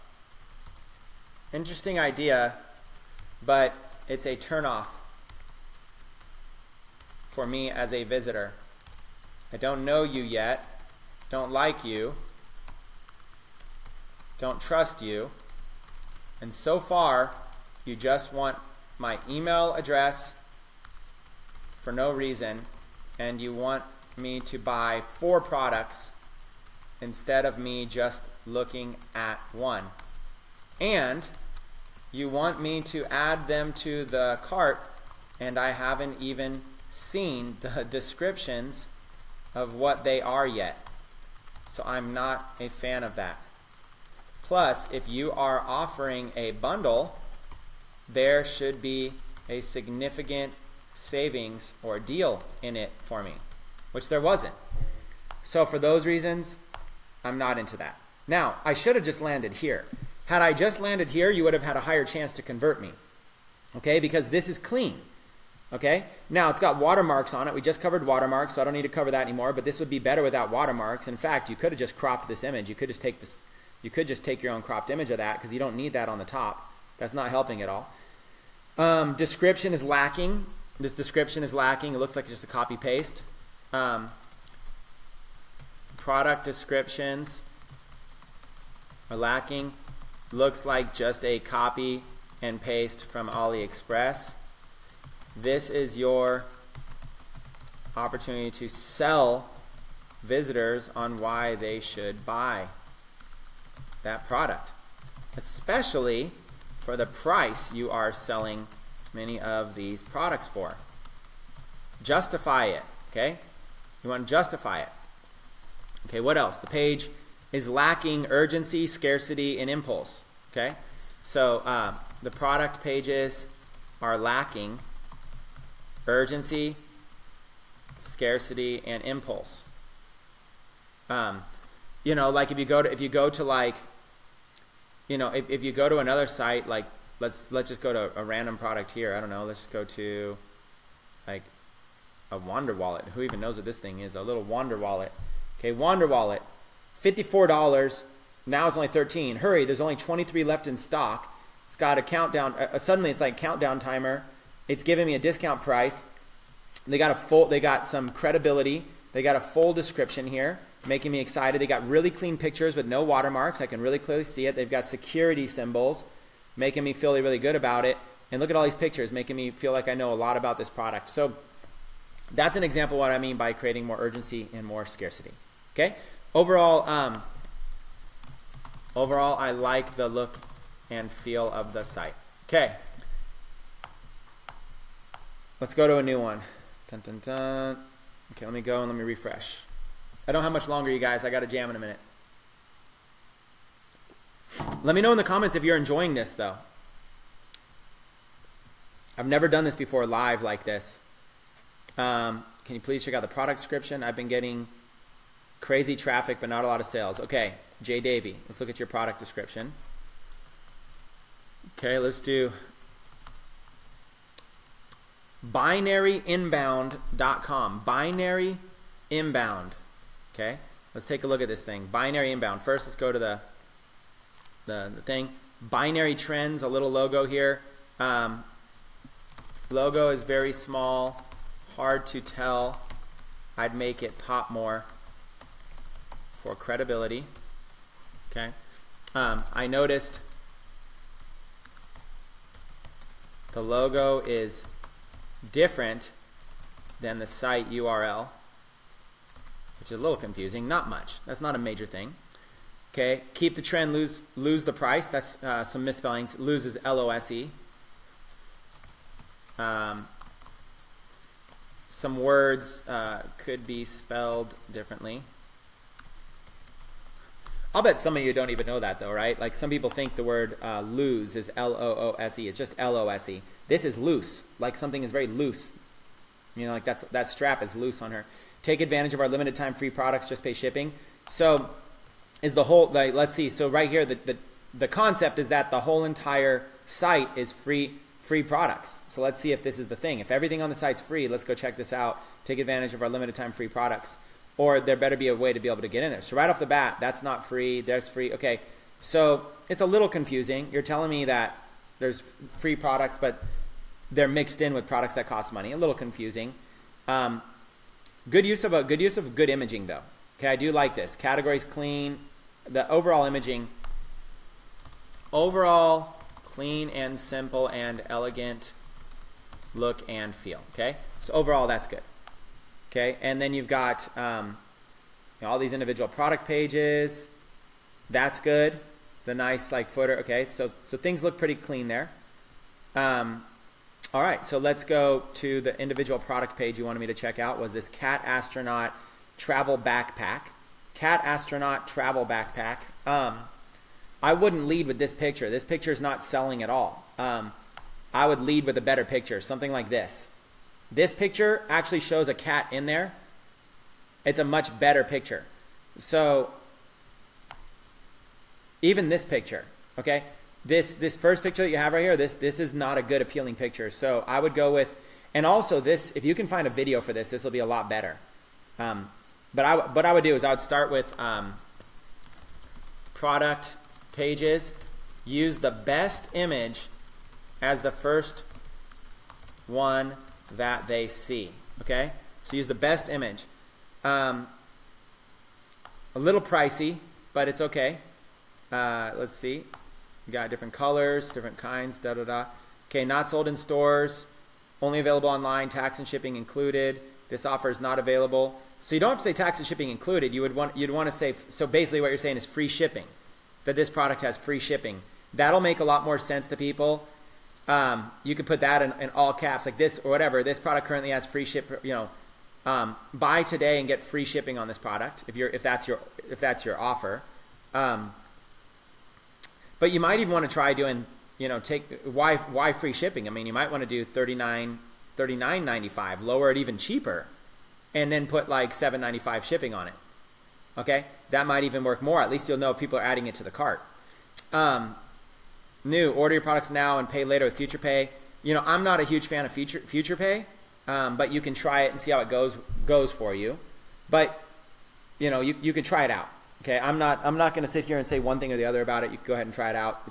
interesting idea, but it's a turnoff for me as a visitor. I don't know you yet, don't like you, don't trust you, and so far you just want my email address for no reason, and you want me to buy 4 products instead of me just looking at one, and you want me to add them to the cart, and I haven't even seen the descriptions of what they are yet. So I'm not a fan of that. Plus, if you are offering a bundle, there should be a significant savings or deal in it for me, which there wasn't. So for those reasons, I'm not into that. Now, I should have just landed here. Had I just landed here, you would have had a higher chance to convert me, okay? Because this is clean, okay? Now, it's got watermarks on it. We just covered watermarks, so I don't need to cover that anymore, but this would be better without watermarks. In fact, you could have just cropped this image. You could just take your own cropped image of that because you don't need that on the top. That's not helping at all. Description is lacking. This description is lacking. It looks like just a copy paste. Product descriptions are lacking. Looks like just a copy and paste from AliExpress. This is your opportunity to sell visitors on why they should buy that product, especially for the price you are selling many of these products for. Justify it, okay? You want to justify it. Okay, what else? The page is lacking urgency, scarcity, and impulse. Okay, so the product pages are lacking urgency, scarcity, and impulse. You know, like if you go to another site, like let's just go to a random product here. I don't know. Let's just go to like a Wonder Wallet. Who even knows what this thing is? A little Wonder Wallet. Okay, Wonder Wallet, $54, now it's only 13. Hurry, there's only 23 left in stock. It's got a countdown, suddenly it's like countdown timer. It's giving me a discount price. They got some credibility. They got a full description here, making me excited. They got really clean pictures with no watermarks. I can really clearly see it. They've got security symbols, making me feel really good about it. And look at all these pictures, making me feel like I know a lot about this product. So that's an example of what I mean by creating more urgency and more scarcity. Okay. Overall, I like the look and feel of the site. Okay. Let's go to a new one. Dun, dun, dun. Okay, let me go and let me refresh. I don't have much longer, you guys. I got to jam in a minute. Let me know in the comments if you're enjoying this, though. I've never done this before live like this. Can you please check out the product description? I've been getting crazy traffic, but not a lot of sales. Okay, Jay Davey, let's look at your product description. Okay, let's do binaryinbound.com. Binary inbound. Okay, let's take a look at this thing. Binary inbound. First, let's go to the thing. Binary trends, a little logo here. Logo is very small, hard to tell. I'd make it pop more for credibility. Okay. I noticed the logo is different than the site URL, which is a little confusing. Not much. That's not a major thing. Okay. Keep the trend. Lose the price. That's some misspellings. Lose is L-O-S-E. Some words could be spelled differently. I'll bet some of you don't even know that though, right? Like some people think the word lose is L-O-O-S-E. It's just L-O-S-E. This is loose. Like something is very loose. You know, like that's, that strap is loose on her. Take advantage of our limited time free products. Just pay shipping. So is the whole, like, let's see. So right here, the concept is that the whole entire site is free products. So let's see if this is the thing. If everything on the site's free, let's go check this out. Take advantage of our limited time free products. Or there better be a way to be able to get in there. So right off the bat, that's not free, there's free. Okay, so it's a little confusing. You're telling me that there's free products, but they're mixed in with products that cost money. A little confusing. Good use of good imaging though. Okay, I do like this. Categories clean, the overall imaging, overall clean and simple and elegant look and feel. Okay, so overall that's good. Okay, and then you've got you know, all these individual product pages. That's good. The nice like footer. Okay, so things look pretty clean there. All right, so let's go to the individual product page you wanted me to check out. Was this cat astronaut travel backpack? Cat astronaut travel backpack. I wouldn't lead with this picture. This picture is not selling at all. I would lead with a better picture, something like this. This picture actually shows a cat in there. It's a much better picture. So even this picture, okay, this first picture that you have right here, this is not a good appealing picture. So I would go with, and also this, if you can find a video for this, this will be a lot better. But I would do is I would start with product pages, use the best image as the first one that they see. Okay, so use the best image. A little pricey, but it's okay. Let's see, we got different colors, different kinds, da da da. Okay, not sold in stores, only available online, tax and shipping included. This offer is not available. So you don't have to say tax and shipping included. You'd want to say, so basically what you're saying is free shipping, that this product has free shipping. That'll make a lot more sense to people. You could put that in all caps like this or whatever. This product currently has free ship, you know, buy today and get free shipping on this product if that's your offer. But you might even want to try doing, you know, why free shipping? I mean, you might want to do $39.95, lower it even cheaper, and then put like $7.95 shipping on it. Okay, that might even work more. At least you'll know if people are adding it to the cart. New, order your products now and pay later with FuturePay. You know, I'm not a huge fan of FuturePay, but you can try it and see how it goes for you. But you know, you can try it out. Okay, I'm not going to sit here and say one thing or the other about it. You can go ahead and try it out.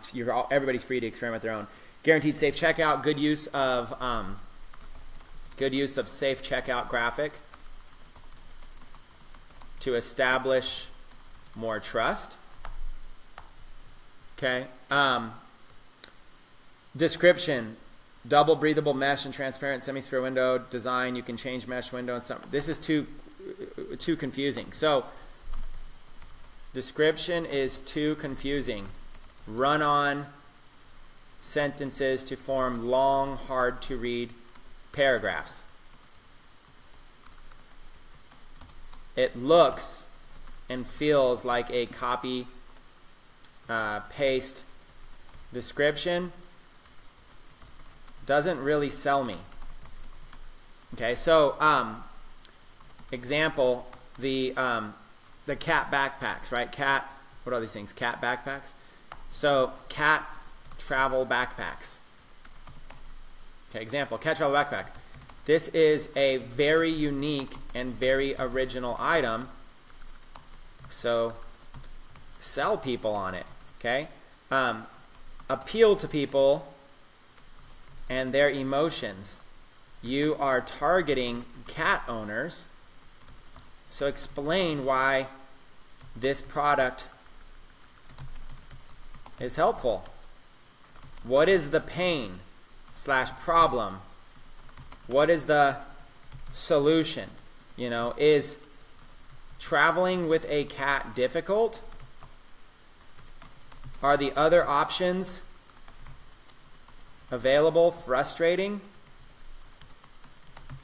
Everybody's free to experiment their own. Guaranteed safe checkout. Good use of safe checkout graphic to establish more trust. Okay. Description, double breathable mesh and transparent semi-sphere window design. You can change mesh window and some. This is too confusing. So description is too confusing. Run on sentences to form long, hard to read paragraphs. It looks and feels like a copy paste description. Doesn't really sell me. Okay, so example, the cat backpacks, right? Cat, what are these things? Cat backpacks. So cat travel backpacks. Okay, example, cat travel backpacks. This is a very unique and very original item. So sell people on it. Okay, appeal to people and their emotions. you are targeting cat owners. So explain why this product is helpful. What is the pain / problem? What is the solution? You know, is traveling with a cat difficult? Are the other options available frustrating?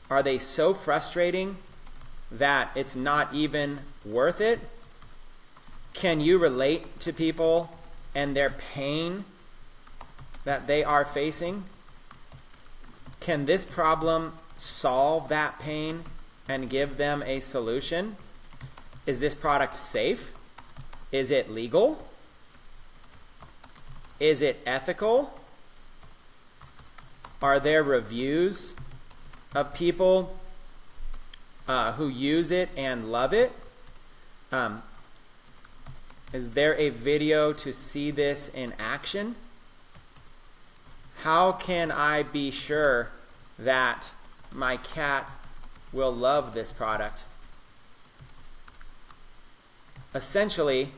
Are they so frustrating that it's not even worth it? Can you relate to people and their pain that they are facing? Can this problem solve that pain and give them a solution? Is this product safe? Is it legal? Is it ethical? Are there reviews of people who use it and love it? Is there a video to see this in action? How can I be sure that my cat will love this product? Essentially,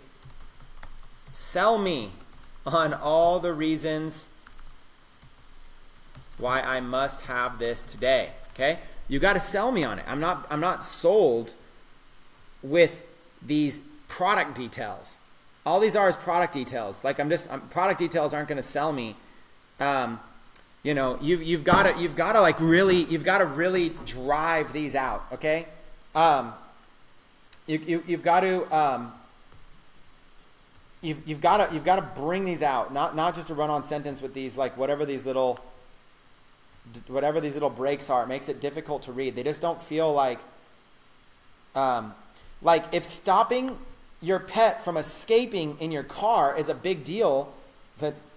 sell me on all the reasons why I must have this today. Okay? You got to sell me on it. I'm not sold with these product details. All these are is product details. Like product details aren't going to sell me. You know, you've got to really drive these out. Okay? You've got to bring these out. Not just a run-on sentence with these, like whatever these little breaks are. It makes it difficult to read. They just don't feel like if stopping your pet from escaping in your car is a big deal,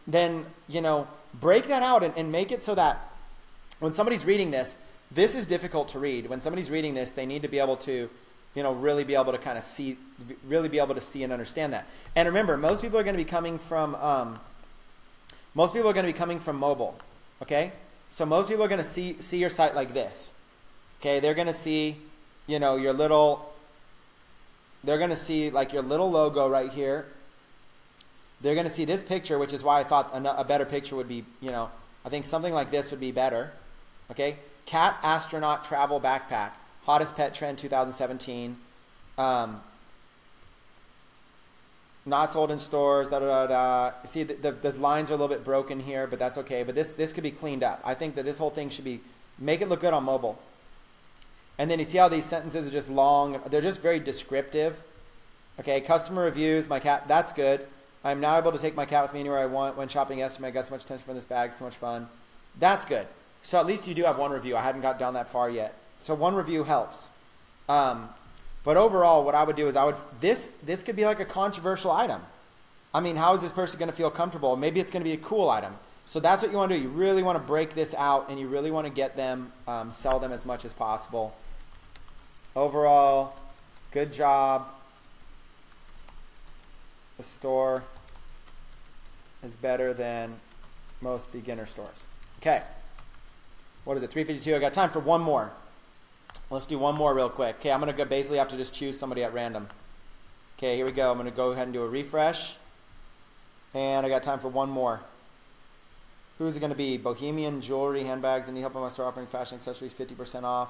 then, you know, break that out and make it so that when somebody's reading this, this is difficult to read. When somebody's reading this, they need to be able to, you know, really be able to see and understand that. And remember, most people are going to be coming from, mobile. Okay. So most people are going to see your site like this. Okay. They're going to see, you know, they're going to see like your little logo right here. They're going to see this picture, which is why I thought a better picture would be, you know, I think something like this would be better. Okay. Cat astronaut travel backpack. Hottest pet trend 2017. Not sold in stores. Da, da, da, da. See, the lines are a little bit broken here, but that's okay. But this could be cleaned up. I think that this whole thing should be, make it look good on mobile. And then you see how these sentences are just long. They're just very descriptive. Okay, customer reviews, my cat, that's good. I'm now able to take my cat with me anywhere I want. When shopping yesterday, I got so much attention from this bag, so much fun. That's good. So at least you do have one review. I hadn't got down that far yet. So one review helps. But overall, what I would do is this could be like a controversial item. I mean, how is this person going to feel comfortable? Maybe it's going to be a cool item. So that's what you want to do. You really want to break this out and you really want to get them, sell them as much as possible. Overall, good job. The store is better than most beginner stores. Okay. What is it? 352. I got time for one more. Let's do one more real quick. Okay, I'm going to go basically have to just choose somebody at random. Okay, here we go. I'm going to go ahead and do a refresh. And I got time for one more. Who's it going to be? Bohemian jewelry, handbags, and need help on my store offering fashion accessories 50% off.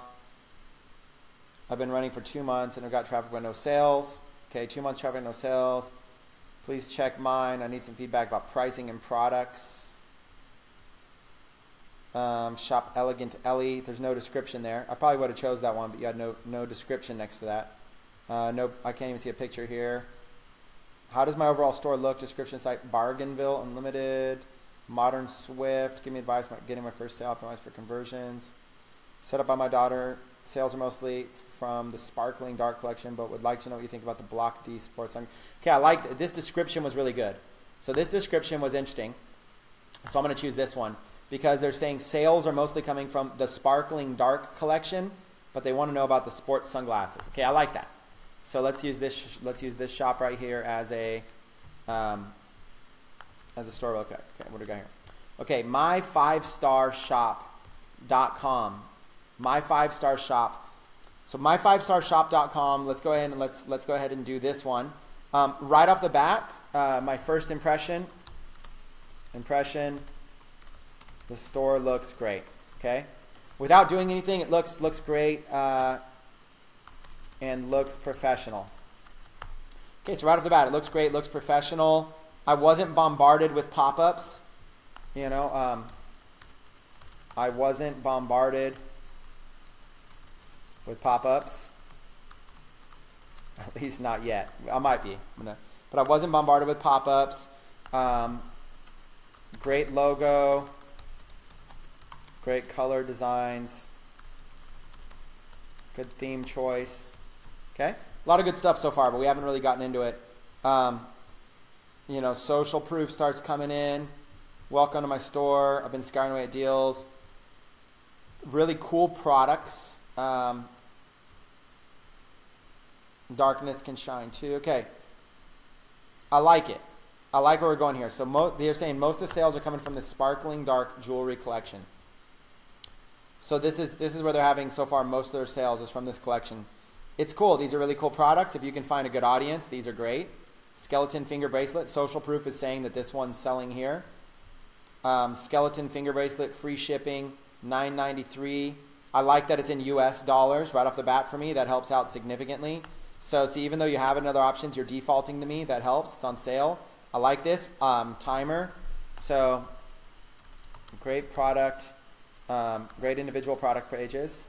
I've been running for 2 months and I've got traffic with no sales. Okay, 2 months traffic with no sales. Please check mine. I need some feedback about pricing and products. Shop Elegant Ellie. There's no description there. I probably would have chose that one, but you had no description next to that. No, I can't even see a picture here. How does my overall store look? Description site Bargainville Unlimited, Modern Swift. Give me advice about getting my first sale. Optimized for conversions. Set up by my daughter. Sales are mostly from the sparkling dark collection, but would like to know what you think about the Block D Sports. Okay, I liked this description. Was really good. So this description was interesting. So I'm going to choose this one, because they're saying sales are mostly coming from the sparkling dark collection, but they want to know about the sports sunglasses. Okay, I like that. So let's use this shop right here as a store real quick. Okay, what do we got here? Okay, my5starshop.com my 5-star shop. So my5starshop.com. Let's go ahead and let's go ahead and do this one. Right off the bat, my first impression, the store looks great. Okay, without doing anything, it looks great and looks professional. Okay, so right off the bat, it looks great, looks professional. I wasn't bombarded with pop-ups, you know. I wasn't bombarded with pop-ups, at least not yet. I might be, but I wasn't bombarded with pop-ups. Great logo, great color designs, good theme choice. Okay, a lot of good stuff so far, but we haven't really gotten into it. You know, social proof starts coming in. Welcome to my store. I've been scouring away at deals. Really cool products. Darkness can shine too. Okay, I like it. I like where we're going here. So they're saying most of the sales are coming from the sparkling dark jewelry collection. So this is where they're having so far most of their sales is from this collection. It's cool. These are really cool products. If you can find a good audience, these are great. Skeleton finger bracelet. Social proof is saying that this one's selling here. Skeleton finger bracelet, free shipping, $9.93. I like that it's in US dollars right off the bat for me. That helps out significantly. So see, even though you have another options, you're defaulting to me. That helps. It's on sale. I like this. Timer. So great product. Great individual product pages.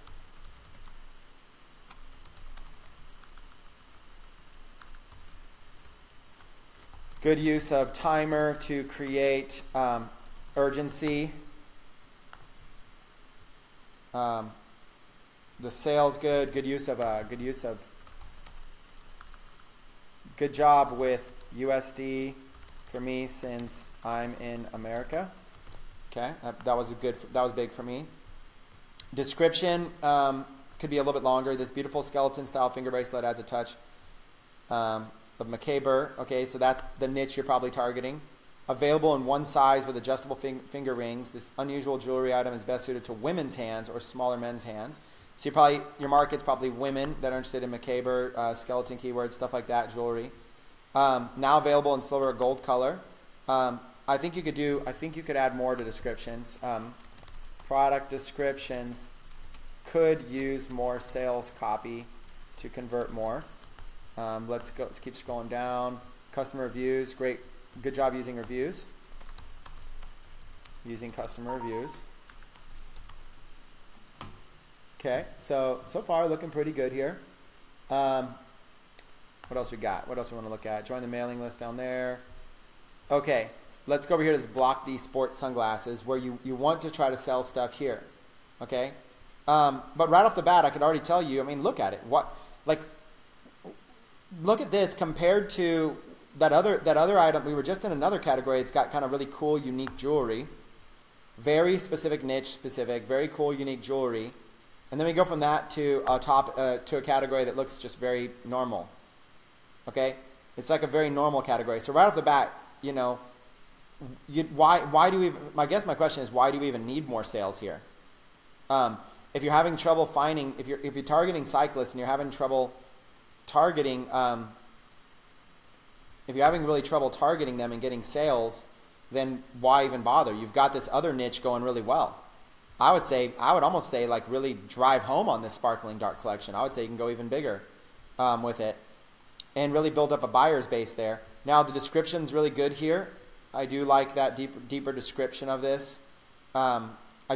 Good use of timer to create urgency. The sales good. Good job with USD for me since I'm in America. Okay, that was that was big for me. Description could be a little bit longer. This beautiful skeleton style finger bracelet adds a touch. Of macabre. Okay, so that's the niche you're probably targeting. Available in one size with adjustable finger rings. This unusual jewelry item is best suited to women's hands or smaller men's hands. So your market's probably women that are interested in macabre, skeleton keywords, stuff like that, jewelry. Now available in silver or gold color. I think you could add more to descriptions. Product descriptions could use more sales copy to convert more. Let's keep scrolling down. Customer reviews, great, good job using reviews. Using customer reviews. Okay, so far looking pretty good here. What else we got? What else we want to look at? Join the mailing list down there. Okay, let's go over here to this Block D Sports Sunglasses where you want to try to sell stuff here, okay? But right off the bat, I could already tell you, I mean, look at it. Look at this compared to that other item. We were just in another category. It's got kind of really cool, unique jewelry. Very specific niche specific, very cool, unique jewelry. And then we go from that to a category that looks just very normal. Okay? It's like a very normal category. So right off the bat, you know, why do we, I guess my question is, why do we even need more sales here? If you're having trouble finding, if you're targeting cyclists and you're having trouble targeting, if you're having really trouble targeting them and getting sales, then why even bother? You've got this other niche going really well. I would almost say like really drive home on this sparkling dark collection. I would say you can go even bigger with it and really build up a buyer's base there. Now the description's really good here. I do like that deeper description of this. I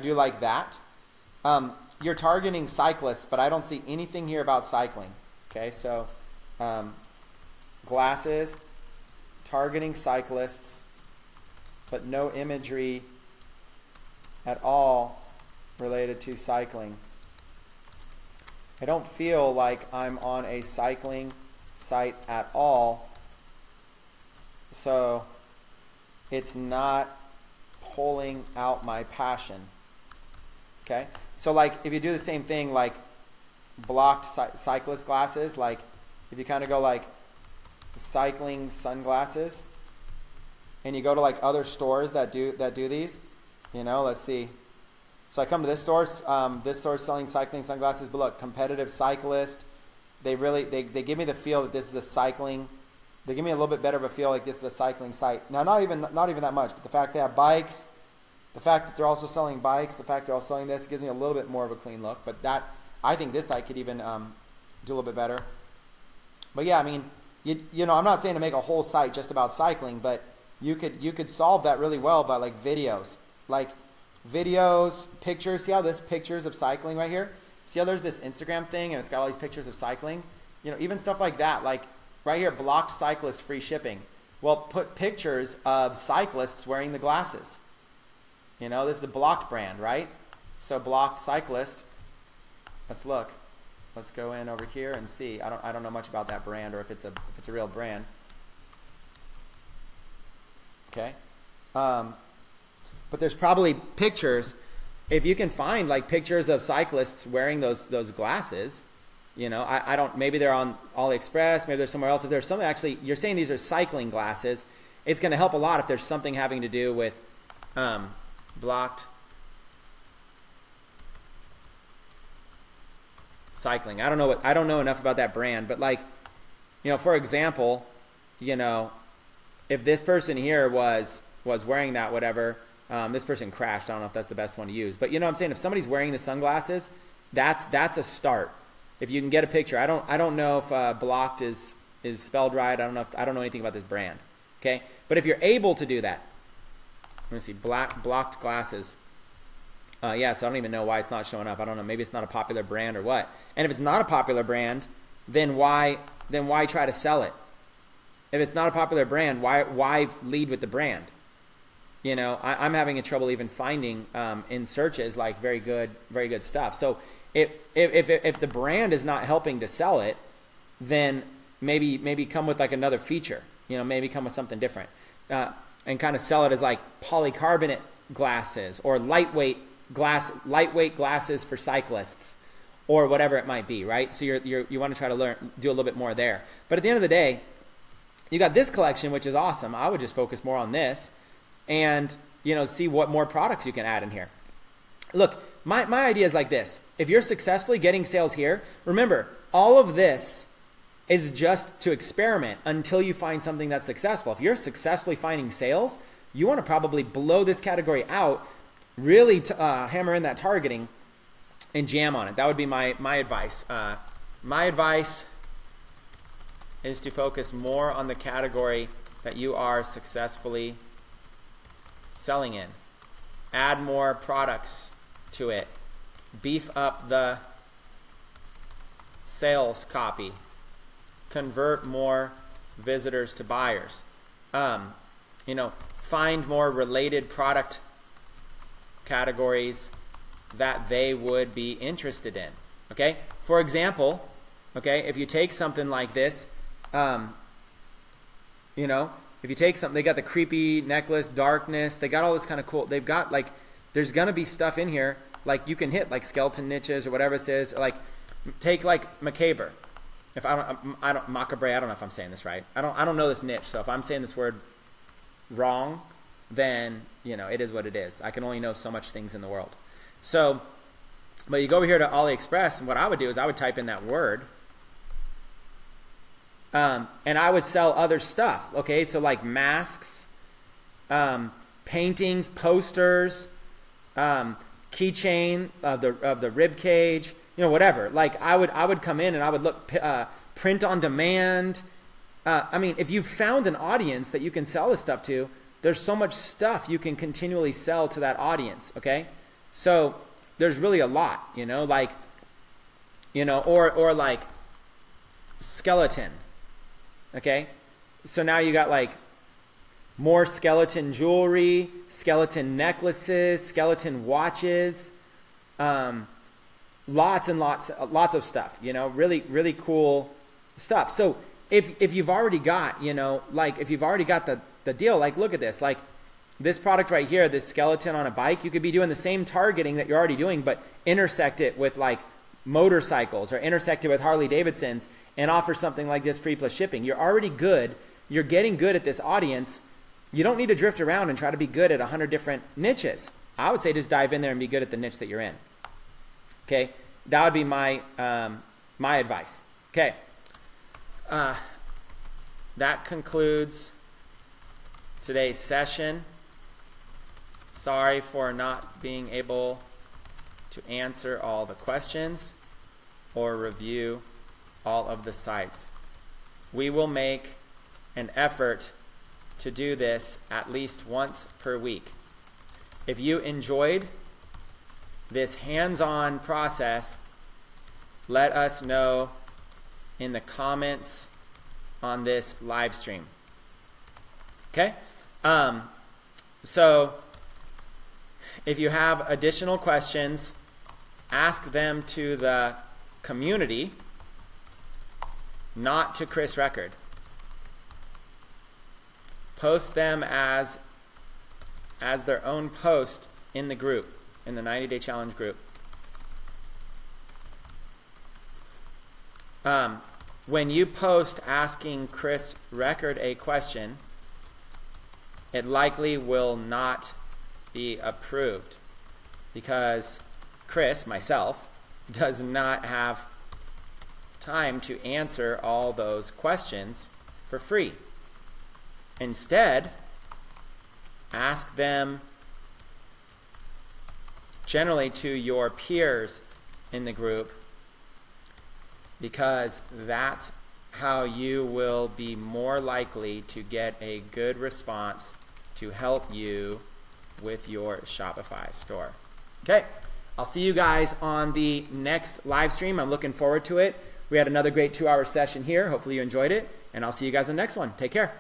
do like that. You're targeting cyclists, but I don't see anything here about cycling. Okay, so glasses, targeting cyclists, but no imagery at all related to cycling. I don't feel like I'm on a cycling site at all, so it's not pulling out my passion. Okay, so like if you do the same thing, like blocked cyclist glasses, like if you kind of go like cycling sunglasses and you go to like other stores that do these, you know, let's see, So I come to this store. This store is selling cycling sunglasses, but look, competitive cyclist. They really, they give me the feel that this is a cycling. They give me a little bit better of a feel like this is a cycling site. Now, not even that much, but the fact they have bikes, the fact that they're also selling bikes, the fact they're also selling this gives me a little bit more of a clean look. But that, I think this site could even do a little bit better. But yeah, I mean, you know, I'm not saying to make a whole site just about cycling, but you could solve that really well by like videos, pictures. See how this pictures of cycling right here? See how there's this Instagram thing and it's got all these pictures of cycling? You know, even stuff like that, like right here, blocked cyclist free shipping. Well, put pictures of cyclists wearing the glasses. You know, this is a Blocked brand, right? So Blocked cyclist. Let's look. Let's go in over here and see. I don't know much about that brand or if it's a real brand. Okay, but there's probably pictures. If you can find like pictures of cyclists wearing those glasses, you know, I don't. Maybe they're on AliExpress. Maybe they're somewhere else. If there's something actually, you're saying these are cycling glasses. It's going to help a lot if there's something having to do with blocked cycling. I don't know enough about that brand, but like, you know, for example, you know, if this person here was wearing that, whatever, this person crashed. I don't know if that's the best one to use, but you know what I'm saying? If somebody's wearing the sunglasses, that's a start. If you can get a picture, I don't know if blocked is spelled right. I don't know anything about this brand. Okay. But if you're able to do that, let me see, blocked glasses. Yeah, so I don't even know why it's not showing up. I don't know. Maybe it's not a popular brand or what. And if it's not a popular brand, then why try to sell it? If it's not a popular brand, why lead with the brand? You know, I'm having trouble even finding in searches like very good stuff. So if the brand is not helping to sell it, then maybe come with like another feature. You know, maybe come with something different and kind of sell it as like polycarbonate glasses or lightweight glasses for cyclists or whatever it might be, right? So you want to try to do a little bit more there. But at the end of the day, you got this collection, which is awesome. I would just focus more on this and, you know, see what more products you can add in here. Look, my idea is like this. If you're successfully getting sales here, remember, all of this is just to experiment until you find something that's successful. If you're successfully finding sales, you want to probably blow this category out, really hammer in that targeting and jam on it. That would be my advice. My advice is to focus more on the category that you are successfully selling in. Add more products to it. Beef up the sales copy. Convert more visitors to buyers. You know, find more related product categories that they would be interested in. Okay? For example, okay, if you take something like this, you know, if you take something, they got the creepy necklace, darkness, they got all this kind of cool, they've got like, there's going to be stuff in here, like you can hit like skeleton niches or whatever it says, or like take like macabre. If I don't macabre, I don't know if I'm saying this right. I don't know this niche. So if I'm saying this word wrong, then, you know, it is what it is. I can only know so much things in the world. So, but you go over here to AliExpress, and what I would do is I would type in that word, and I would sell other stuff. Okay, so like masks, paintings, posters, keychain of the rib cage, you know, whatever. Like I would come in and I would look print on demand. I mean, if you've found an audience that you can sell this stuff to, there's so much stuff you can continually sell to that audience. Okay, so there's really a lot, you know, like, you know, or like skeleton. Okay, so now you got like more skeleton jewelry, skeleton necklaces, skeleton watches, lots and lots of stuff, you know, really cool stuff. So if you've already got, you know, like if you've already got the deal, like look at this, like this product right here, this skeleton on a bike, you could be doing the same targeting that you're already doing, but intersect it with like motorcycles or intersect it with Harley Davidson's and offer something like this free plus shipping. You're already good. You're getting good at this audience. You don't need to drift around and try to be good at 100 different niches. I would say just dive in there and be good at the niche that you're in. Okay, that would be my my advice. Okay, that concludes today's session. Sorry for not being able to answer all the questions or review all of the sites. We will make an effort to do this at least once per week. If you enjoyed this hands-on process, let us know in the comments on this live stream. Okay? So if you have additional questions, ask them to the community, not to Chris Record. Post them as their own post in the group, in the 90-Day Challenge group. When you post asking Chris Record a question, it likely will not be approved because Chris, myself, does not have time to answer all those questions for free. Instead, ask them generally to your peers in the group, because that's how you will be more likely to get a good response to help you with your Shopify store. Okay, I'll see you guys on the next live stream. I'm looking forward to it. We had another great 2-hour session here. Hopefully you enjoyed it, and I'll see you guys in the next one. Take care.